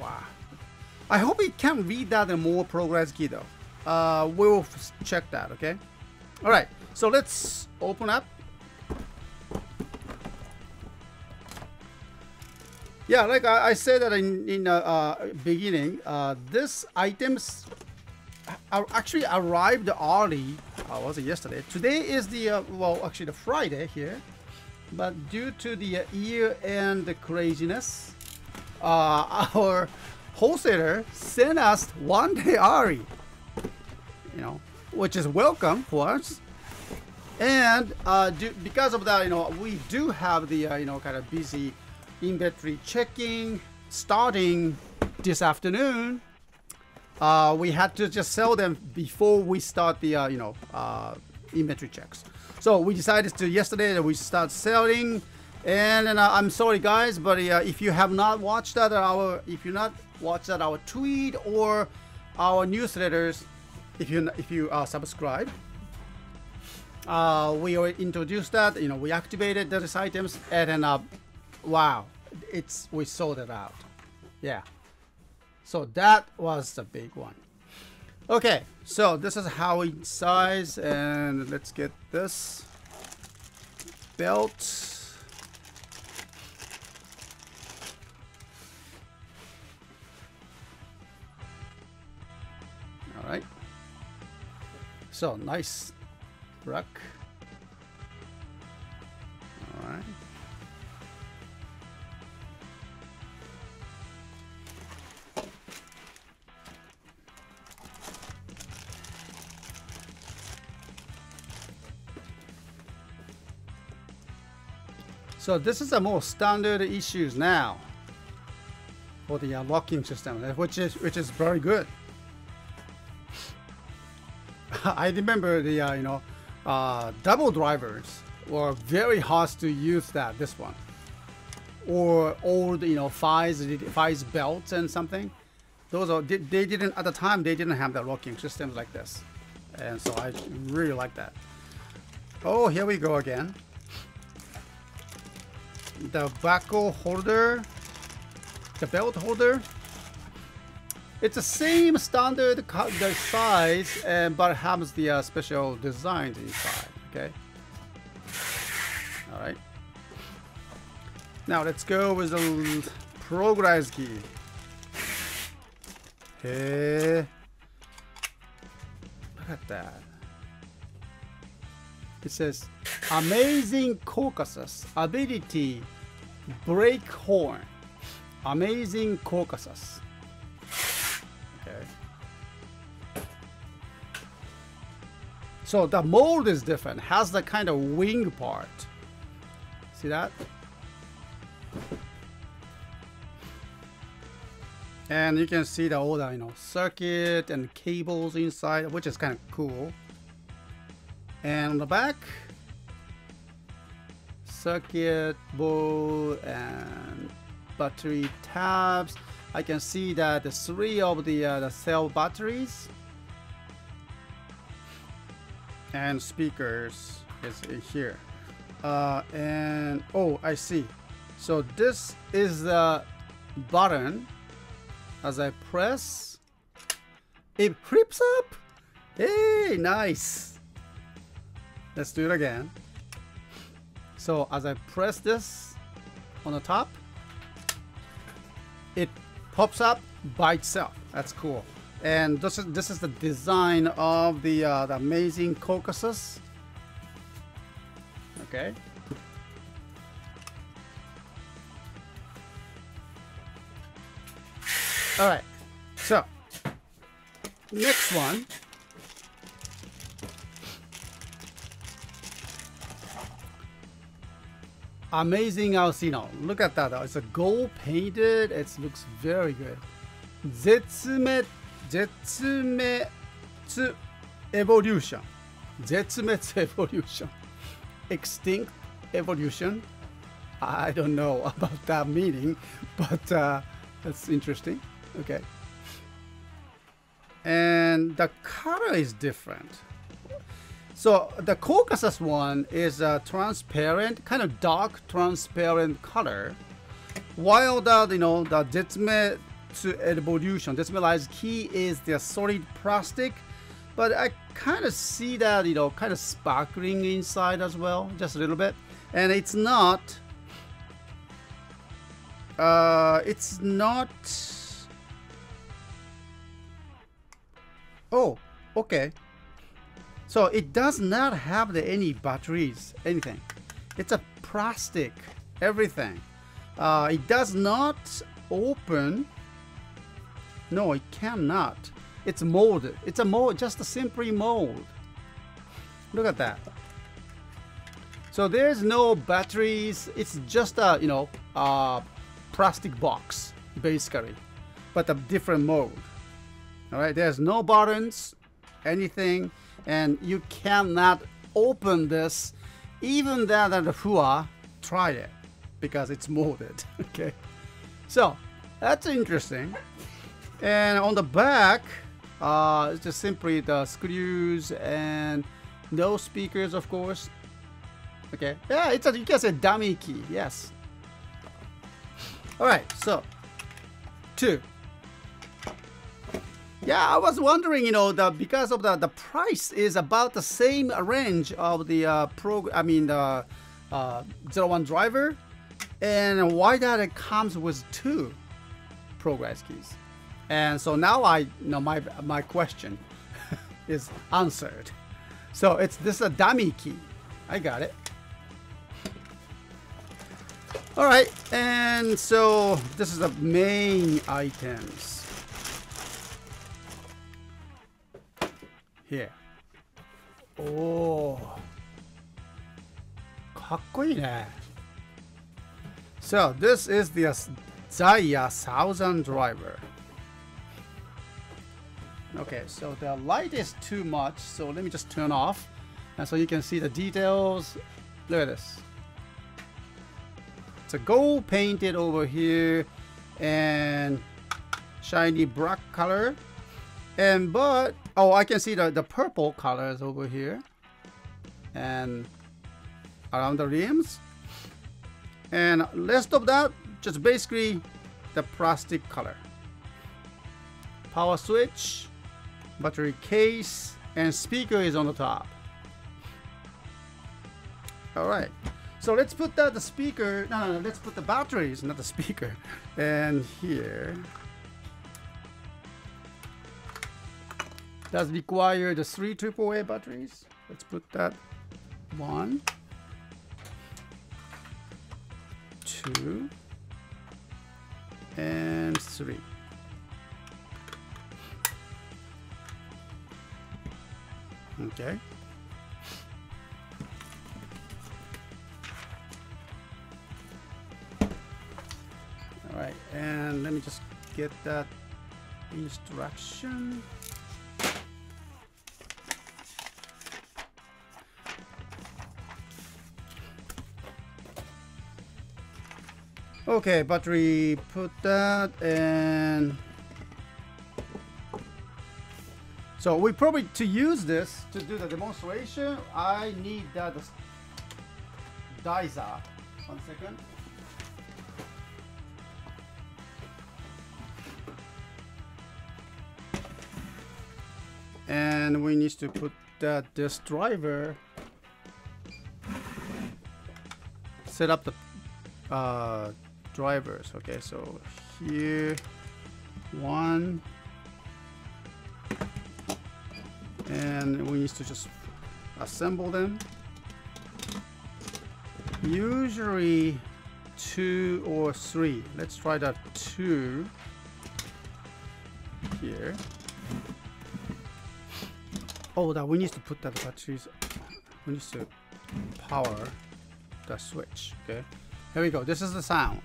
Wow! I hope it can read that and more progress key though. Uh, we'll check that. Okay. All right. So let's open up. Yeah, like I, I said that in in the uh, uh, beginning, uh, this items are actually arrived early. Uh, was it yesterday? Today is the uh, well, actually the Friday here, but due to the uh, year end craziness, uh, our wholesaler sent us one day early. You know, which is welcome for us. And uh, do, because of that, you know, we do have the uh, you know kind of busy inventory checking starting this afternoon. Uh, we had to just sell them before we start the uh, you know uh, inventory checks. So we decided to yesterday that we start selling. And, and uh, I'm sorry guys, but uh, if you have not watched that our if you not watched that our tweet or our newsletters, if you if you are uh, subscribed. Uh, we already introduced that you know we activated those items and then uh, wow, it's we sold it out. Yeah, so that was the big one. Okay, so this is how it size, and let's get this belt. All right, so nice rack. All right. So this is a more standard issues now for the uh, locking system, which is which is very good. I remember the uh, you know uh, double drivers were very hard to use that this one, or old you know Fize Fize belts and something. Those are they, they didn't at the time they didn't have the locking systems like this, and so I really like that. Oh, here we go again. the buckle holder, the belt holder. It's the same standard the size, and but it has the uh, special designs inside. Okay. All right. Now let's go with the progress key. Hey, look at that. It says amazing Caucasus ability break horn. Amazing Caucasus. Okay. So the mold is different. Has the kind of wing part. See that? And you can see the all the you know circuit and cables inside, which is kind of cool. And on the back, circuit board and battery tabs. I can see that the three of the, uh, the cell batteries and speakers is in here. Uh, and oh, I see. So this is the button. As I press, it flips up. Hey, nice. Let's do it again. So as I press this on the top, it pops up by itself. That's cool. And this is this is the design of the, uh, the amazing Caucasus. Okay. All right. So next one. Amazing Alcino. Look at that. It's a gold painted. It looks very good. Zetsume, Zetsumetsu Evolution. Zetsumetsu Evolution. Extinct Evolution. I don't know about that meaning, but uh, that's interesting. Okay. And the color is different. So the Caucasus one is a transparent, kind of dark, transparent color, while the you know the Zetsumetsu Evolution, Zetsumetsu key is the solid plastic, but I kind of see that you know kind of sparkling inside as well, just a little bit, and it's not, uh, it's not. Oh, okay. So it does not have the, any batteries, anything. It's a plastic, everything. Uh, it does not open. No, it cannot. It's molded. It's a mold, just a simply mold. Look at that. So there's no batteries. It's just a you know a plastic box basically, but a different mold. All right. There's no buttons, anything. And you cannot open this, even that the F U A tried it because it's molded. Okay, so that's interesting. And on the back, uh, it's just simply the screws and no speakers, of course. Okay, yeah, it's a, you can say dummy key. Yes. All right, so two. Yeah, I was wondering, you know, that because of the the price is about the same range of the uh, pro. I mean, the uh, zero one driver, and why that it comes with two progress keys, and so now I you know my my question is answered. So it's this a dummy key. I got it. All right, and so this is the main items. Here. Oh, kakkoii. So this is the Zaia thousand driver. Okay, so the light is too much, so let me just turn off, and so you can see the details. Look at this. It's a gold painted over here, and shiny black color. And but oh, I can see the, the purple colors over here and around the rims. and rest of that just basically the plastic color. Power switch, battery case, and speaker is on the top. All right, so let's put that the speaker, no, no, no, let's put the batteries, not the speaker, and here. Does require the three triple A batteries. Let's put that one, two, and three. Okay. All right, and let me just get that instruction. Okay, battery, put that, and so we probably, to use this to do the demonstration, I need that dicer. One second. And we need to put that this driver, set up the uh, drivers. Okay, so here one, and we need to just assemble them. Usually two or three. Let's try that two here. Oh, that we need to put that batteries. We need to power the switch. Okay, here we go. This is the sound.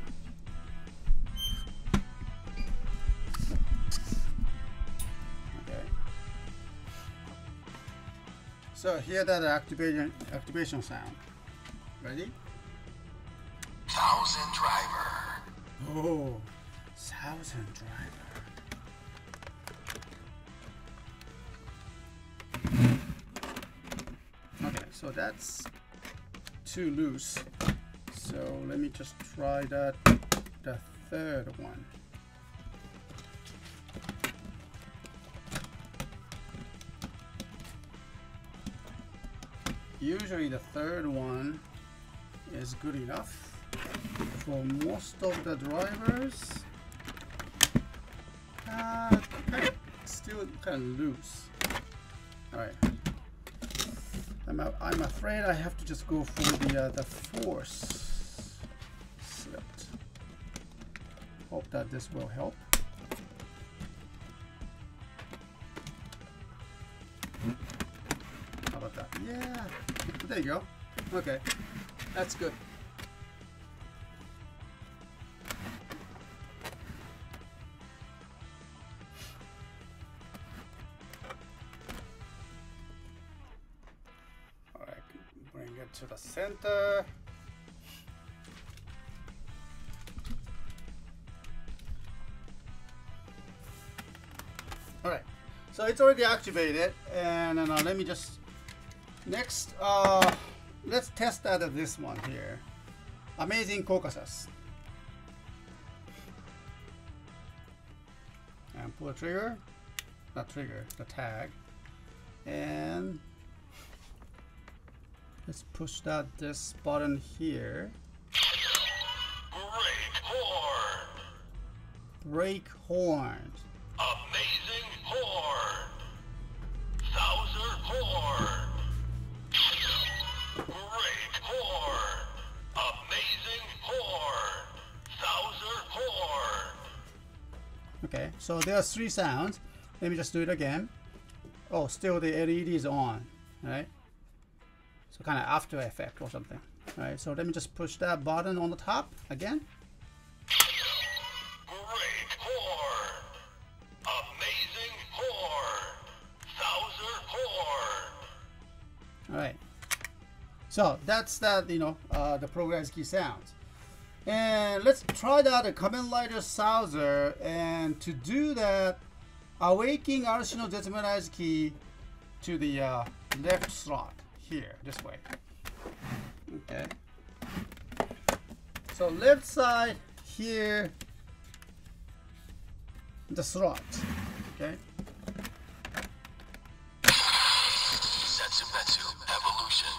Okay. So here that activation activation sound. Ready? Thousand driver. Oh, thousand driver. So that's too loose. So let me just try that, the third one. Usually the third one is good enough for most of the drivers. Uh, kind of still kind of loose. All right. I'm, I'm afraid I have to just go for the, uh, the force slit. Hope that this will help. How about that? Yeah, there you go. Okay, that's good. To the center. All right, so it's already activated, and uh, let me just next. Uh, let's test out of this one here. Amazing Caucasus. And pull the trigger, not trigger, the tag, and. Let's push that this button here. Brake horn. Brake horn. Amazing horn. Thousand horn. Brake horn. Amazing horn. Thousand horn. Okay, so there are three sounds. Let me just do it again. Oh, still the L E D is on, right? So kind of after effect or something. All right, so let me just push that button on the top again. Great horn. Amazing horn. Thousand horn. All right. So that's that, you know, uh, the program's key sounds. And let's try that the Kamen Rider Souser. And to do that, awaken Arashino Zetsumerai's key to the uh, left slot. Here, this way. Okay. So left side here, the slot. Okay. Setsumetsu evolution.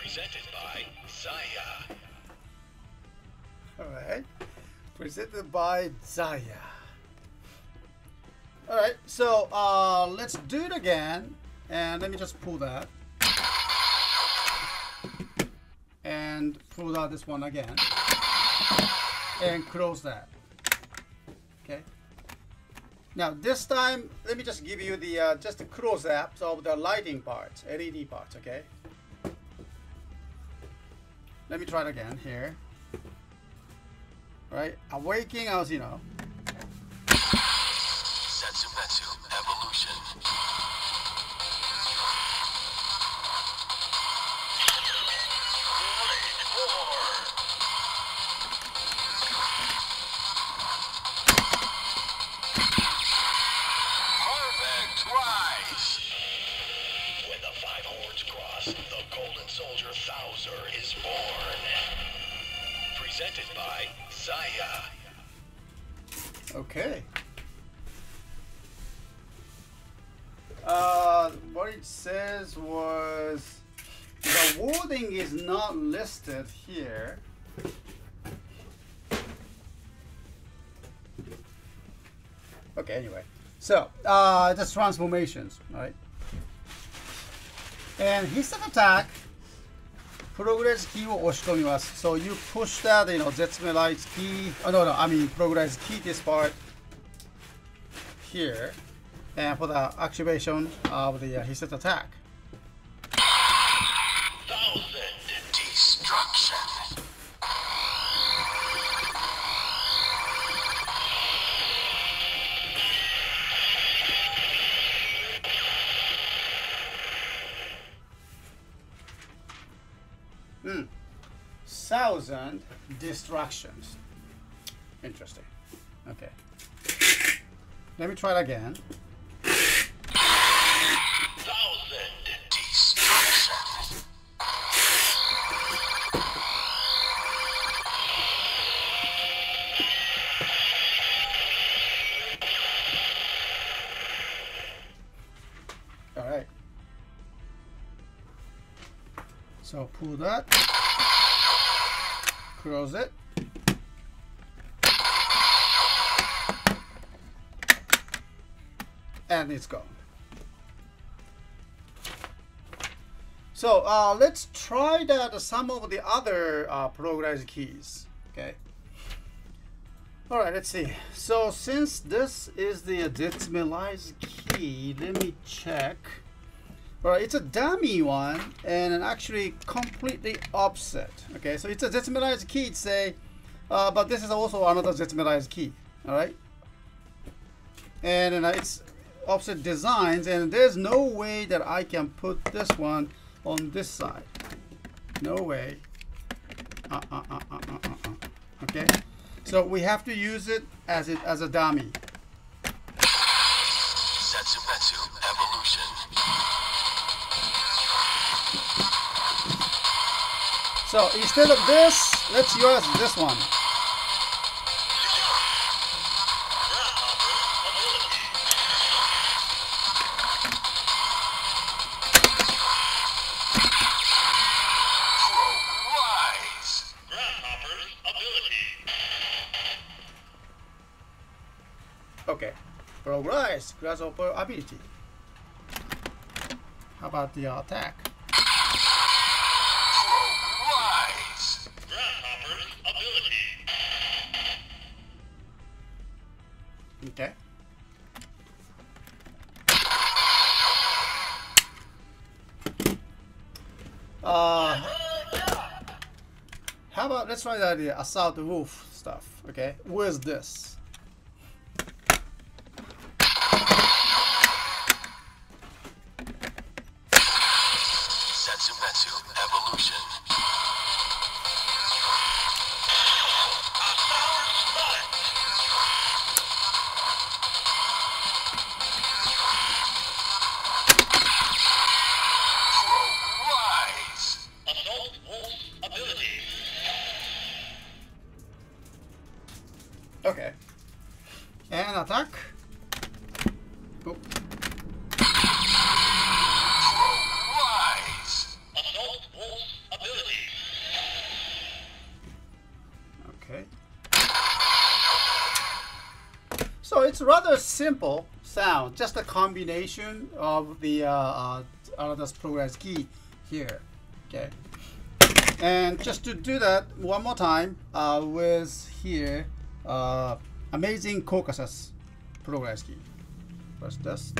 Presented by Zaya. All right, so uh, let's do it again, and let me just pull that, and pull out this one again, and close that. Okay. Now this time, let me just give you the uh, just the close-ups of the lighting parts, L E D parts. Okay. Let me try it again here. Right, awakening as you know. Setsumetsu evolution. Perfect twice. When the five horns cross, the golden soldier Thouser is born. Presented by Zaya. Okay. Uh, what it says was the wording is not listed here. Okay, anyway. So, uh, the transformations, right? And his attack. Progress key will oshikomimasu. So you push that, you know, Zetsume Lights key. Oh no, no, I mean progress key this part here, and for the activation of the uh, his attack. Thousand destruction. Hmm. Thousand distractions. Interesting. Okay. Let me try it again. Thousand distractions. All right. So pull that, close it, and it's gone. So uh, let's try that some of the other uh, progress keys. Okay. All right. Let's see. So since this is the Zetsume key, let me check. Alright, it's a dummy one and actually completely offset. Okay, so it's a Zetsume key, it's a, uh, but this is also another Zetsume key. Alright, and, and uh, it's offset designs, and there's no way that I can put this one on this side. No way. Uh, uh, uh, uh, uh, uh, uh. Okay, so we have to use it as it as a dummy. Setsumetsu evolution. So instead of this, let's use this one. Progress. Grasshopper's ability. Okay. Progress. Grasshopper ability. How about the attack? Okay. Uh, how How about, let's try the idea, assault the roof stuff, okay? Where's this? Setsumetsu Evolution. Okay. And attack. Boop. Rise. Assault Wolf ability. Okay. So it's rather simple sound, just a combination of the uh, Arata's Progress Key here. Okay. And just to do that one more time uh, with here. Uh, Amazing Caucasus Progress Key. What's this?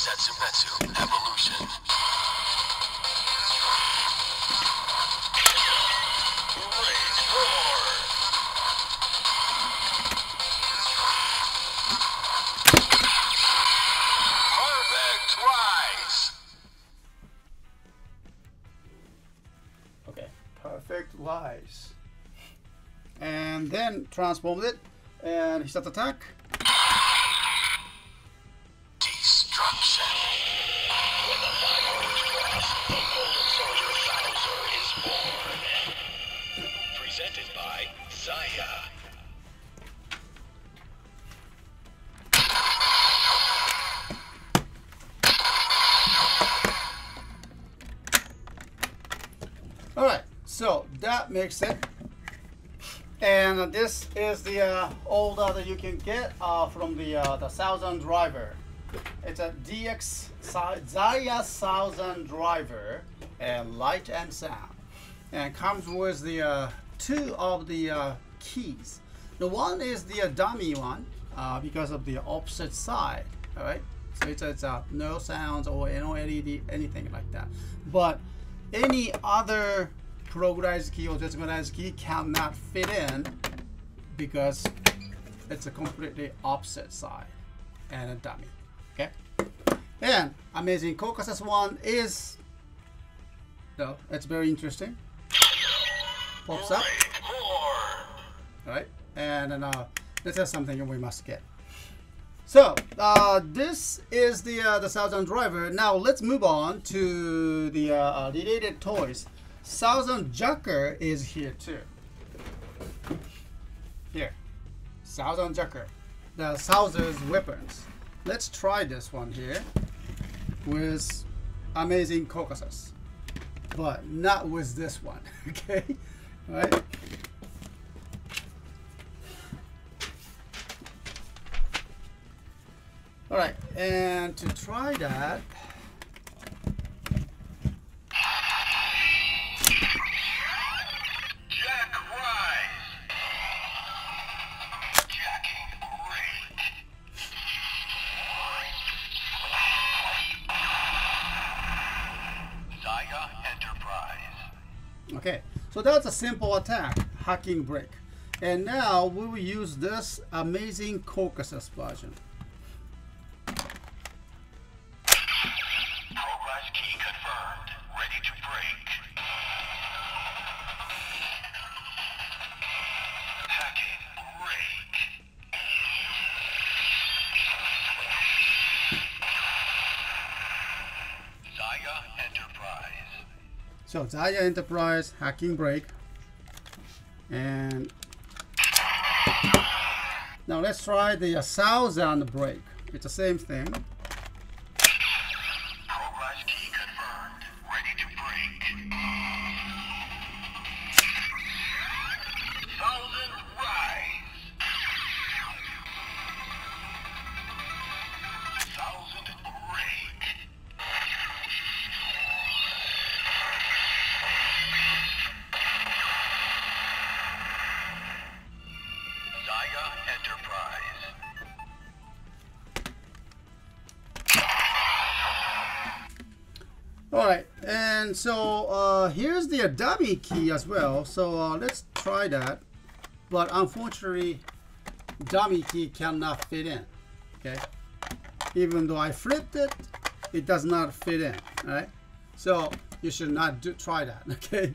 Setsumetsu Evolution. Great Roar. Perfect Rise. Perfect Lies. And then transformed it and he start attack. Destruction. When the language grasps, the golden soldier Bowser is born. Presented by Zaya. So that makes it, and this is the uh, older that you can get uh, from the uh, the Thousand Driver. It's a D X Zaya Thousand Driver and Light and Sound, and it comes with the uh, two of the uh, keys. The one is the uh, dummy one uh, because of the opposite side. All right, so it's, it's uh, no sounds or no L E D, anything like that. But any other Progress Key or Judgment Key cannot fit in because it's a completely opposite side and a dummy. Okay. Then Amazing Caucasus one is, no, it's very interesting. Pops up. All right. And then uh, this is something we must get. So uh, this is the uh, the Thousand Driver. Now let's move on to the uh, related toys. Thousand Joker is here too. Here, Thousand Joker, the Bowser's weapons. Let's try this one here with Amazing Caucasus, but not with this one. Okay, all right. All right, and to try that. Okay, so that's a simple attack, Hacking Break. And now we will use this Amazing Caucasus version. Progress Key confirmed, ready to break. Hacking Break. Zaya Enterprise. So Zaya Enterprise, Hacking Break, and now let's try the Thousand Break. It's the same thing. Progress Key confirmed, ready to break. Thousand Rise. Thousand Break. All right, and so uh, here's the Adobe key as well. So uh, let's try that. But unfortunately, dummy key cannot fit in. Okay, even though I flipped it, it does not fit in. All right, so you should not do, try that. Okay,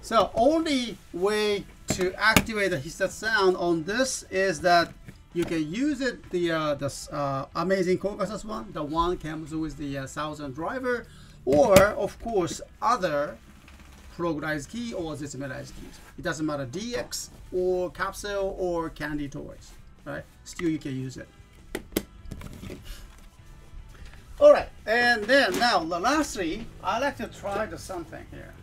so only way to activate the hiset sound on this is that you can use it the uh, the uh, amazing Caucasus one, the one comes with the uh, thousand driver, or of course other Progrise key or Zitimize keys. It doesn't matter, D X or Capsule or Candy Toys, right? Still, you can use it. All right, and then now, lastly, I like to try the something here.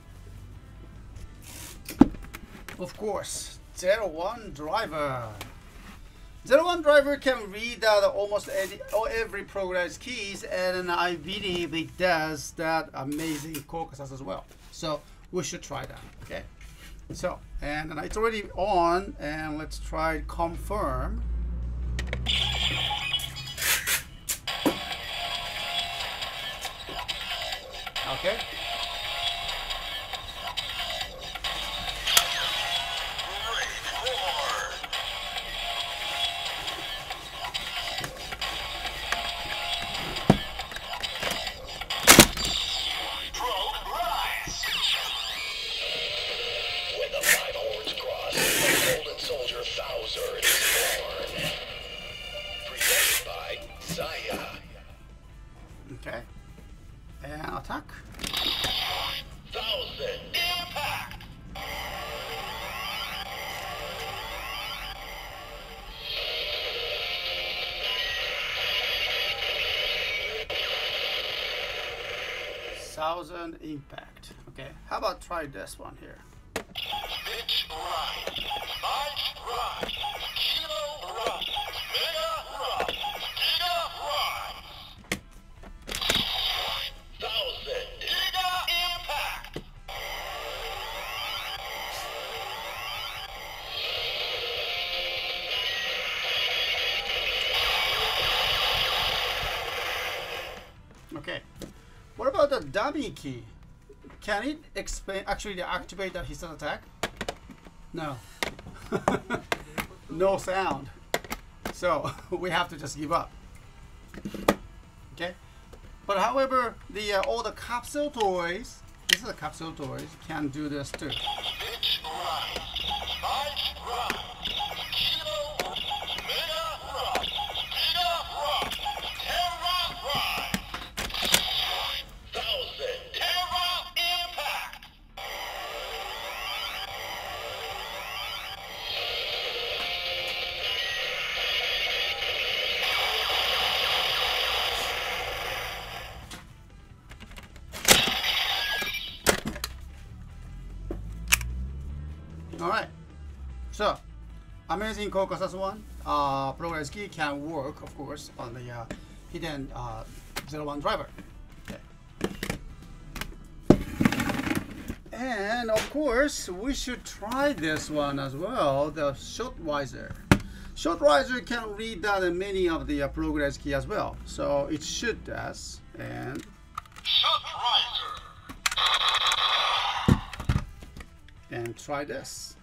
Of course, zero one driver. zero one driver can read out almost any, or every Progrise keys, and I believe it does that amazing Caucasus as well. So we should try that, okay? So, and, and it's already on, and let's try confirm. Okay. Thousand impact. Okay, how about try this one here? Bitch rock, March rock, Kilo rock, Mega rock, Giga rock. Thousand Giga impact. Okay. What about the dummy key? Can it explain, actually activate the hiset attack? No. No sound. So we have to just give up. Okay. But however, the uh, all the capsule toys, this is the capsule toys, can do this too. So, amazing Caucasus one, uh, Progrise key can work, of course, on the uh, hidden uh, zero one driver. Okay. And of course, we should try this one as well, the Shotweiser. Shotweiser can read out many of the uh, Progrise key as well, so it should does. And Shotweiser. And try this.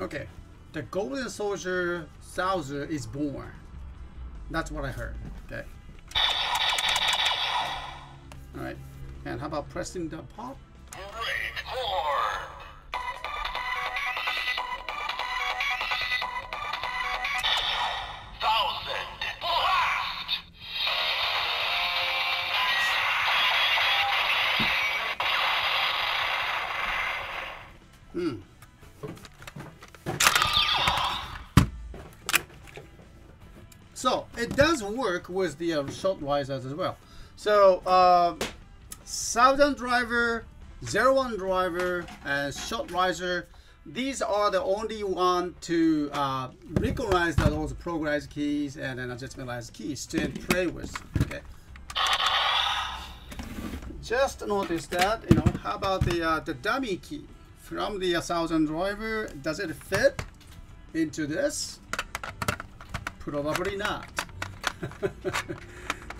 Okay, the Golden Soldier Thouser is born. That's what I heard. Okay. All right. And how about pressing the pop? Hmm. So it does work with the uh, Shotweiser as well. So uh, thousand driver zero one driver and short riser. These are the only one to uh, recognize those progress keys and then adjustment latch keys to play with. Okay. Just notice that, you know, how about the uh, the dummy key from the thousand driver? Does it fit into this? Probably not.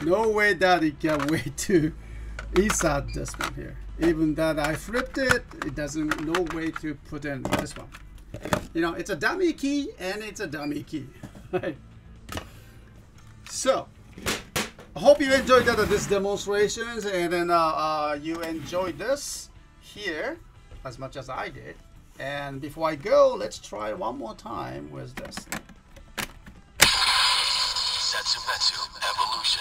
No way that it can way to insert this one here. Even that I flipped it, it doesn't, no way to put in this one. You know, it's a dummy key and it's a dummy key. Right? So, I hope you enjoyed that, uh, this demonstrations, and then uh, uh, you enjoyed this here as much as I did. And before I go, let's try one more time with this. Setsumetsu Evolution.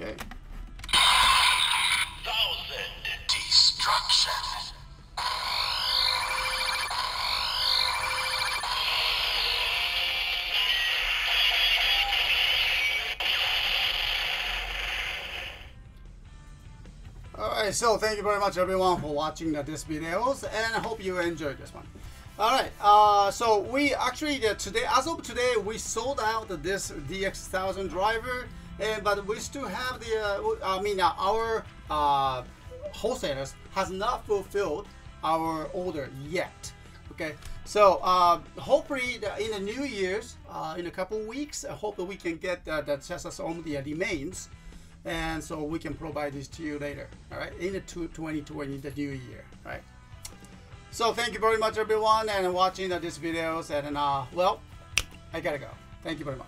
Okay. Thousand destruction. Alright, so thank you very much everyone for watching this videos, and I hope you enjoyed this one. Alright, uh, so we actually uh, today, as of today, we sold out this D X one thousand driver. And, but we still have the, uh, I mean, uh, our uh, wholesalers has not fulfilled our order yet. Okay, so uh, hopefully the, in the New Year's, uh, in a couple weeks, I hope that we can get uh, the Chesasome the remains, and so we can provide this to you later. All right, in the twenty twenty, the New Year. Right. So thank you very much, everyone, and watching uh, these videos. And uh, well, I gotta go. Thank you very much.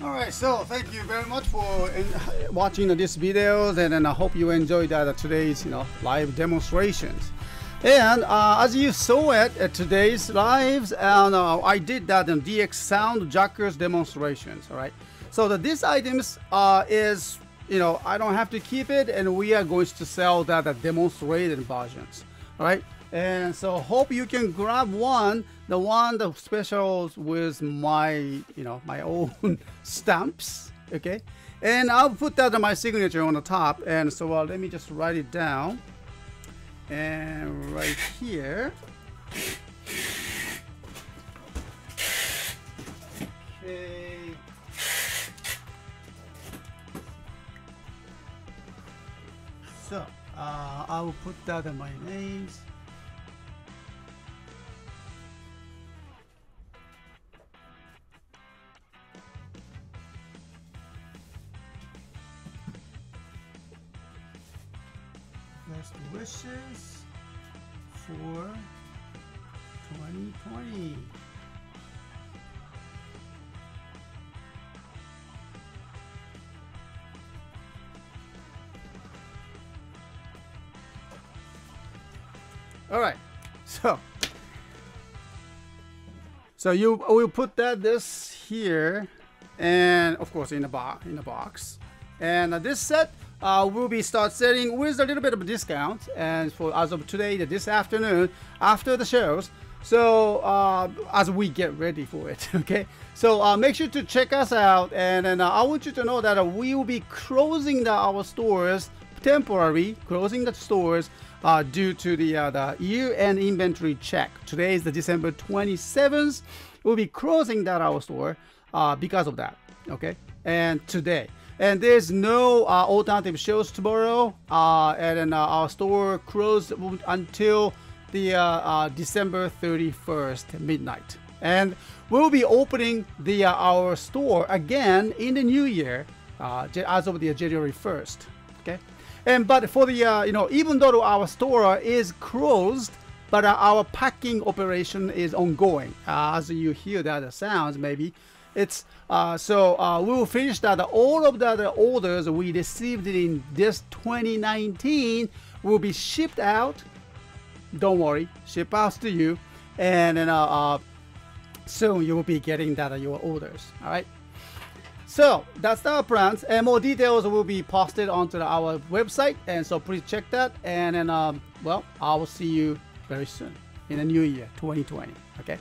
Alright, so thank you very much for in, uh, watching this video, and, and I hope you enjoyed uh, today's you know live demonstrations. And uh, as you saw it at uh, today's lives, and uh, I did that in D X Sound Jackers demonstrations. Alright, so the, these items uh, is you know I don't have to keep it, and we are going to sell that uh, demonstrated versions. Alright, and so hope you can grab one, the one the specials with my you know my own stamps. Okay, and I'll put that on my signature on the top, and so uh, let me just write it down, and right here. Okay, so uh, I will put that on my names. Best wishes for twenty twenty. All right, so so you will put that this here, and of course in the box in the box, and uh, this set uh, will be start selling with a little bit of a discount, and for as of today, this afternoon after the shows. So uh, as we get ready for it, okay. So uh, make sure to check us out, and then uh, I want you to know that uh, we will be closing the, our stores temporarily, closing the stores uh, due to the, uh, the year-end inventory check. Today is the December twenty-seventh. We'll be closing that our store uh, because of that, okay. And today. And there's no uh, alternative shows tomorrow, uh, and then uh, our store closed until the uh, uh, December thirty-first midnight, and we'll be opening the uh, our store again in the new year uh, as of the January first. Okay, and but for the uh, you know, even though our store is closed, but uh, our packing operation is ongoing. Uh, as you hear that uh, sounds, maybe it's uh, so uh, we will finish that all of the, the orders we received in this twenty nineteen will be shipped out. Don't worry, ship out to you, and then uh, uh, soon you will be getting that uh, your orders. All right, so that's our plans, and more details will be posted onto the, our website, and so please check that. And then, um, well, I will see you very soon in the new year, twenty twenty. Okay,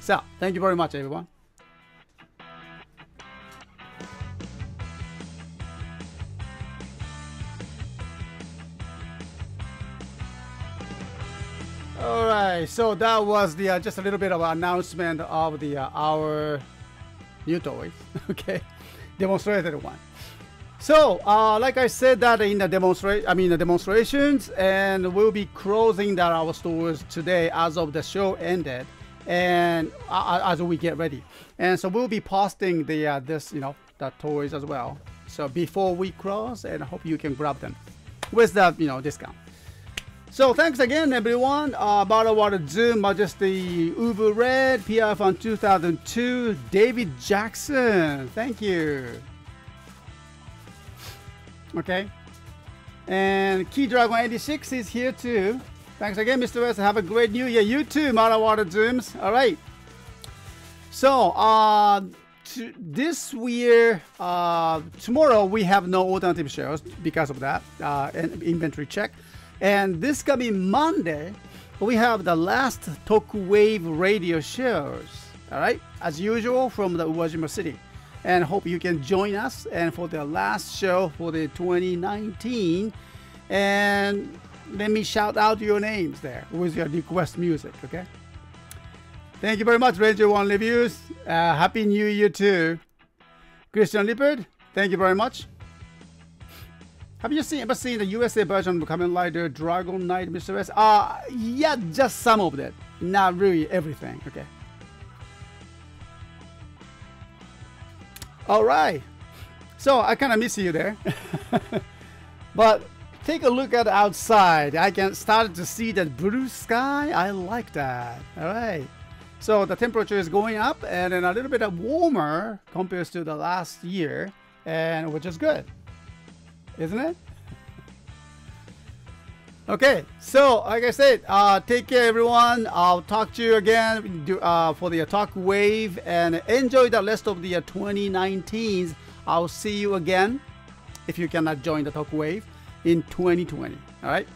so thank you very much, everyone. All right, so that was the uh, just a little bit of an announcement of the uh, our new toys, okay, demonstrated one. So, uh, like I said, that in the demonstration, I mean the demonstrations, and we'll be closing that our stores today as of the show ended, and uh, as we get ready, and so we'll be posting the uh, this you know the toys as well. So before we close, and I hope you can grab them with the you know discount. So thanks again, everyone. Uh, Bottled Water Zoom, Majesty, Uber Red, P R from two thousand two, David Jackson. Thank you. Okay. And Key Dragon eighty-six is here too. Thanks again, Mister West. Have a great new year. You too, Bottled Water Zooms. All right. So uh, to this year, uh, tomorrow we have no alternative shows because of that uh, and inventory check. And this coming Monday, we have the last Tokuwave radio shows, all right, as usual from the Uwajima City. And hope you can join us and for the last show for the twenty nineteen. And let me shout out your names there with your request music, okay? Thank you very much, Ranger One Reviews. Uh, Happy New Year too. Christian Lippard, thank you very much. Have you seen, ever seen the U S A version of Kamen Rider Dragon Knight, Mister S? Uh, yeah, just some of that. Not really everything, okay. Alright. So, I kind of miss you there. But, take a look at outside. I can start to see that blue sky. I like that. Alright. So, the temperature is going up and then a little bit warmer compared to the last year. And which is good. Isn't it? Okay, so like I said, uh, take care, everyone. I'll talk to you again uh, for the Talk Wave, and enjoy the rest of the uh, twenty nineteens. I'll see you again if you cannot join the Talk Wave in twenty twenty. All right.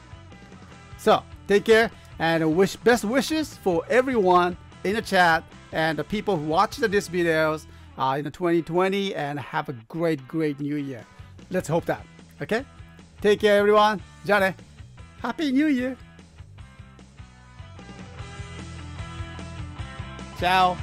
So take care, and wish best wishes for everyone in the chat and the people who watch these videos uh, in the twenty twenty, and have a great, great new year. Let's hope that. Okay? Take care, everyone.じゃあね. Happy New Year. Ciao.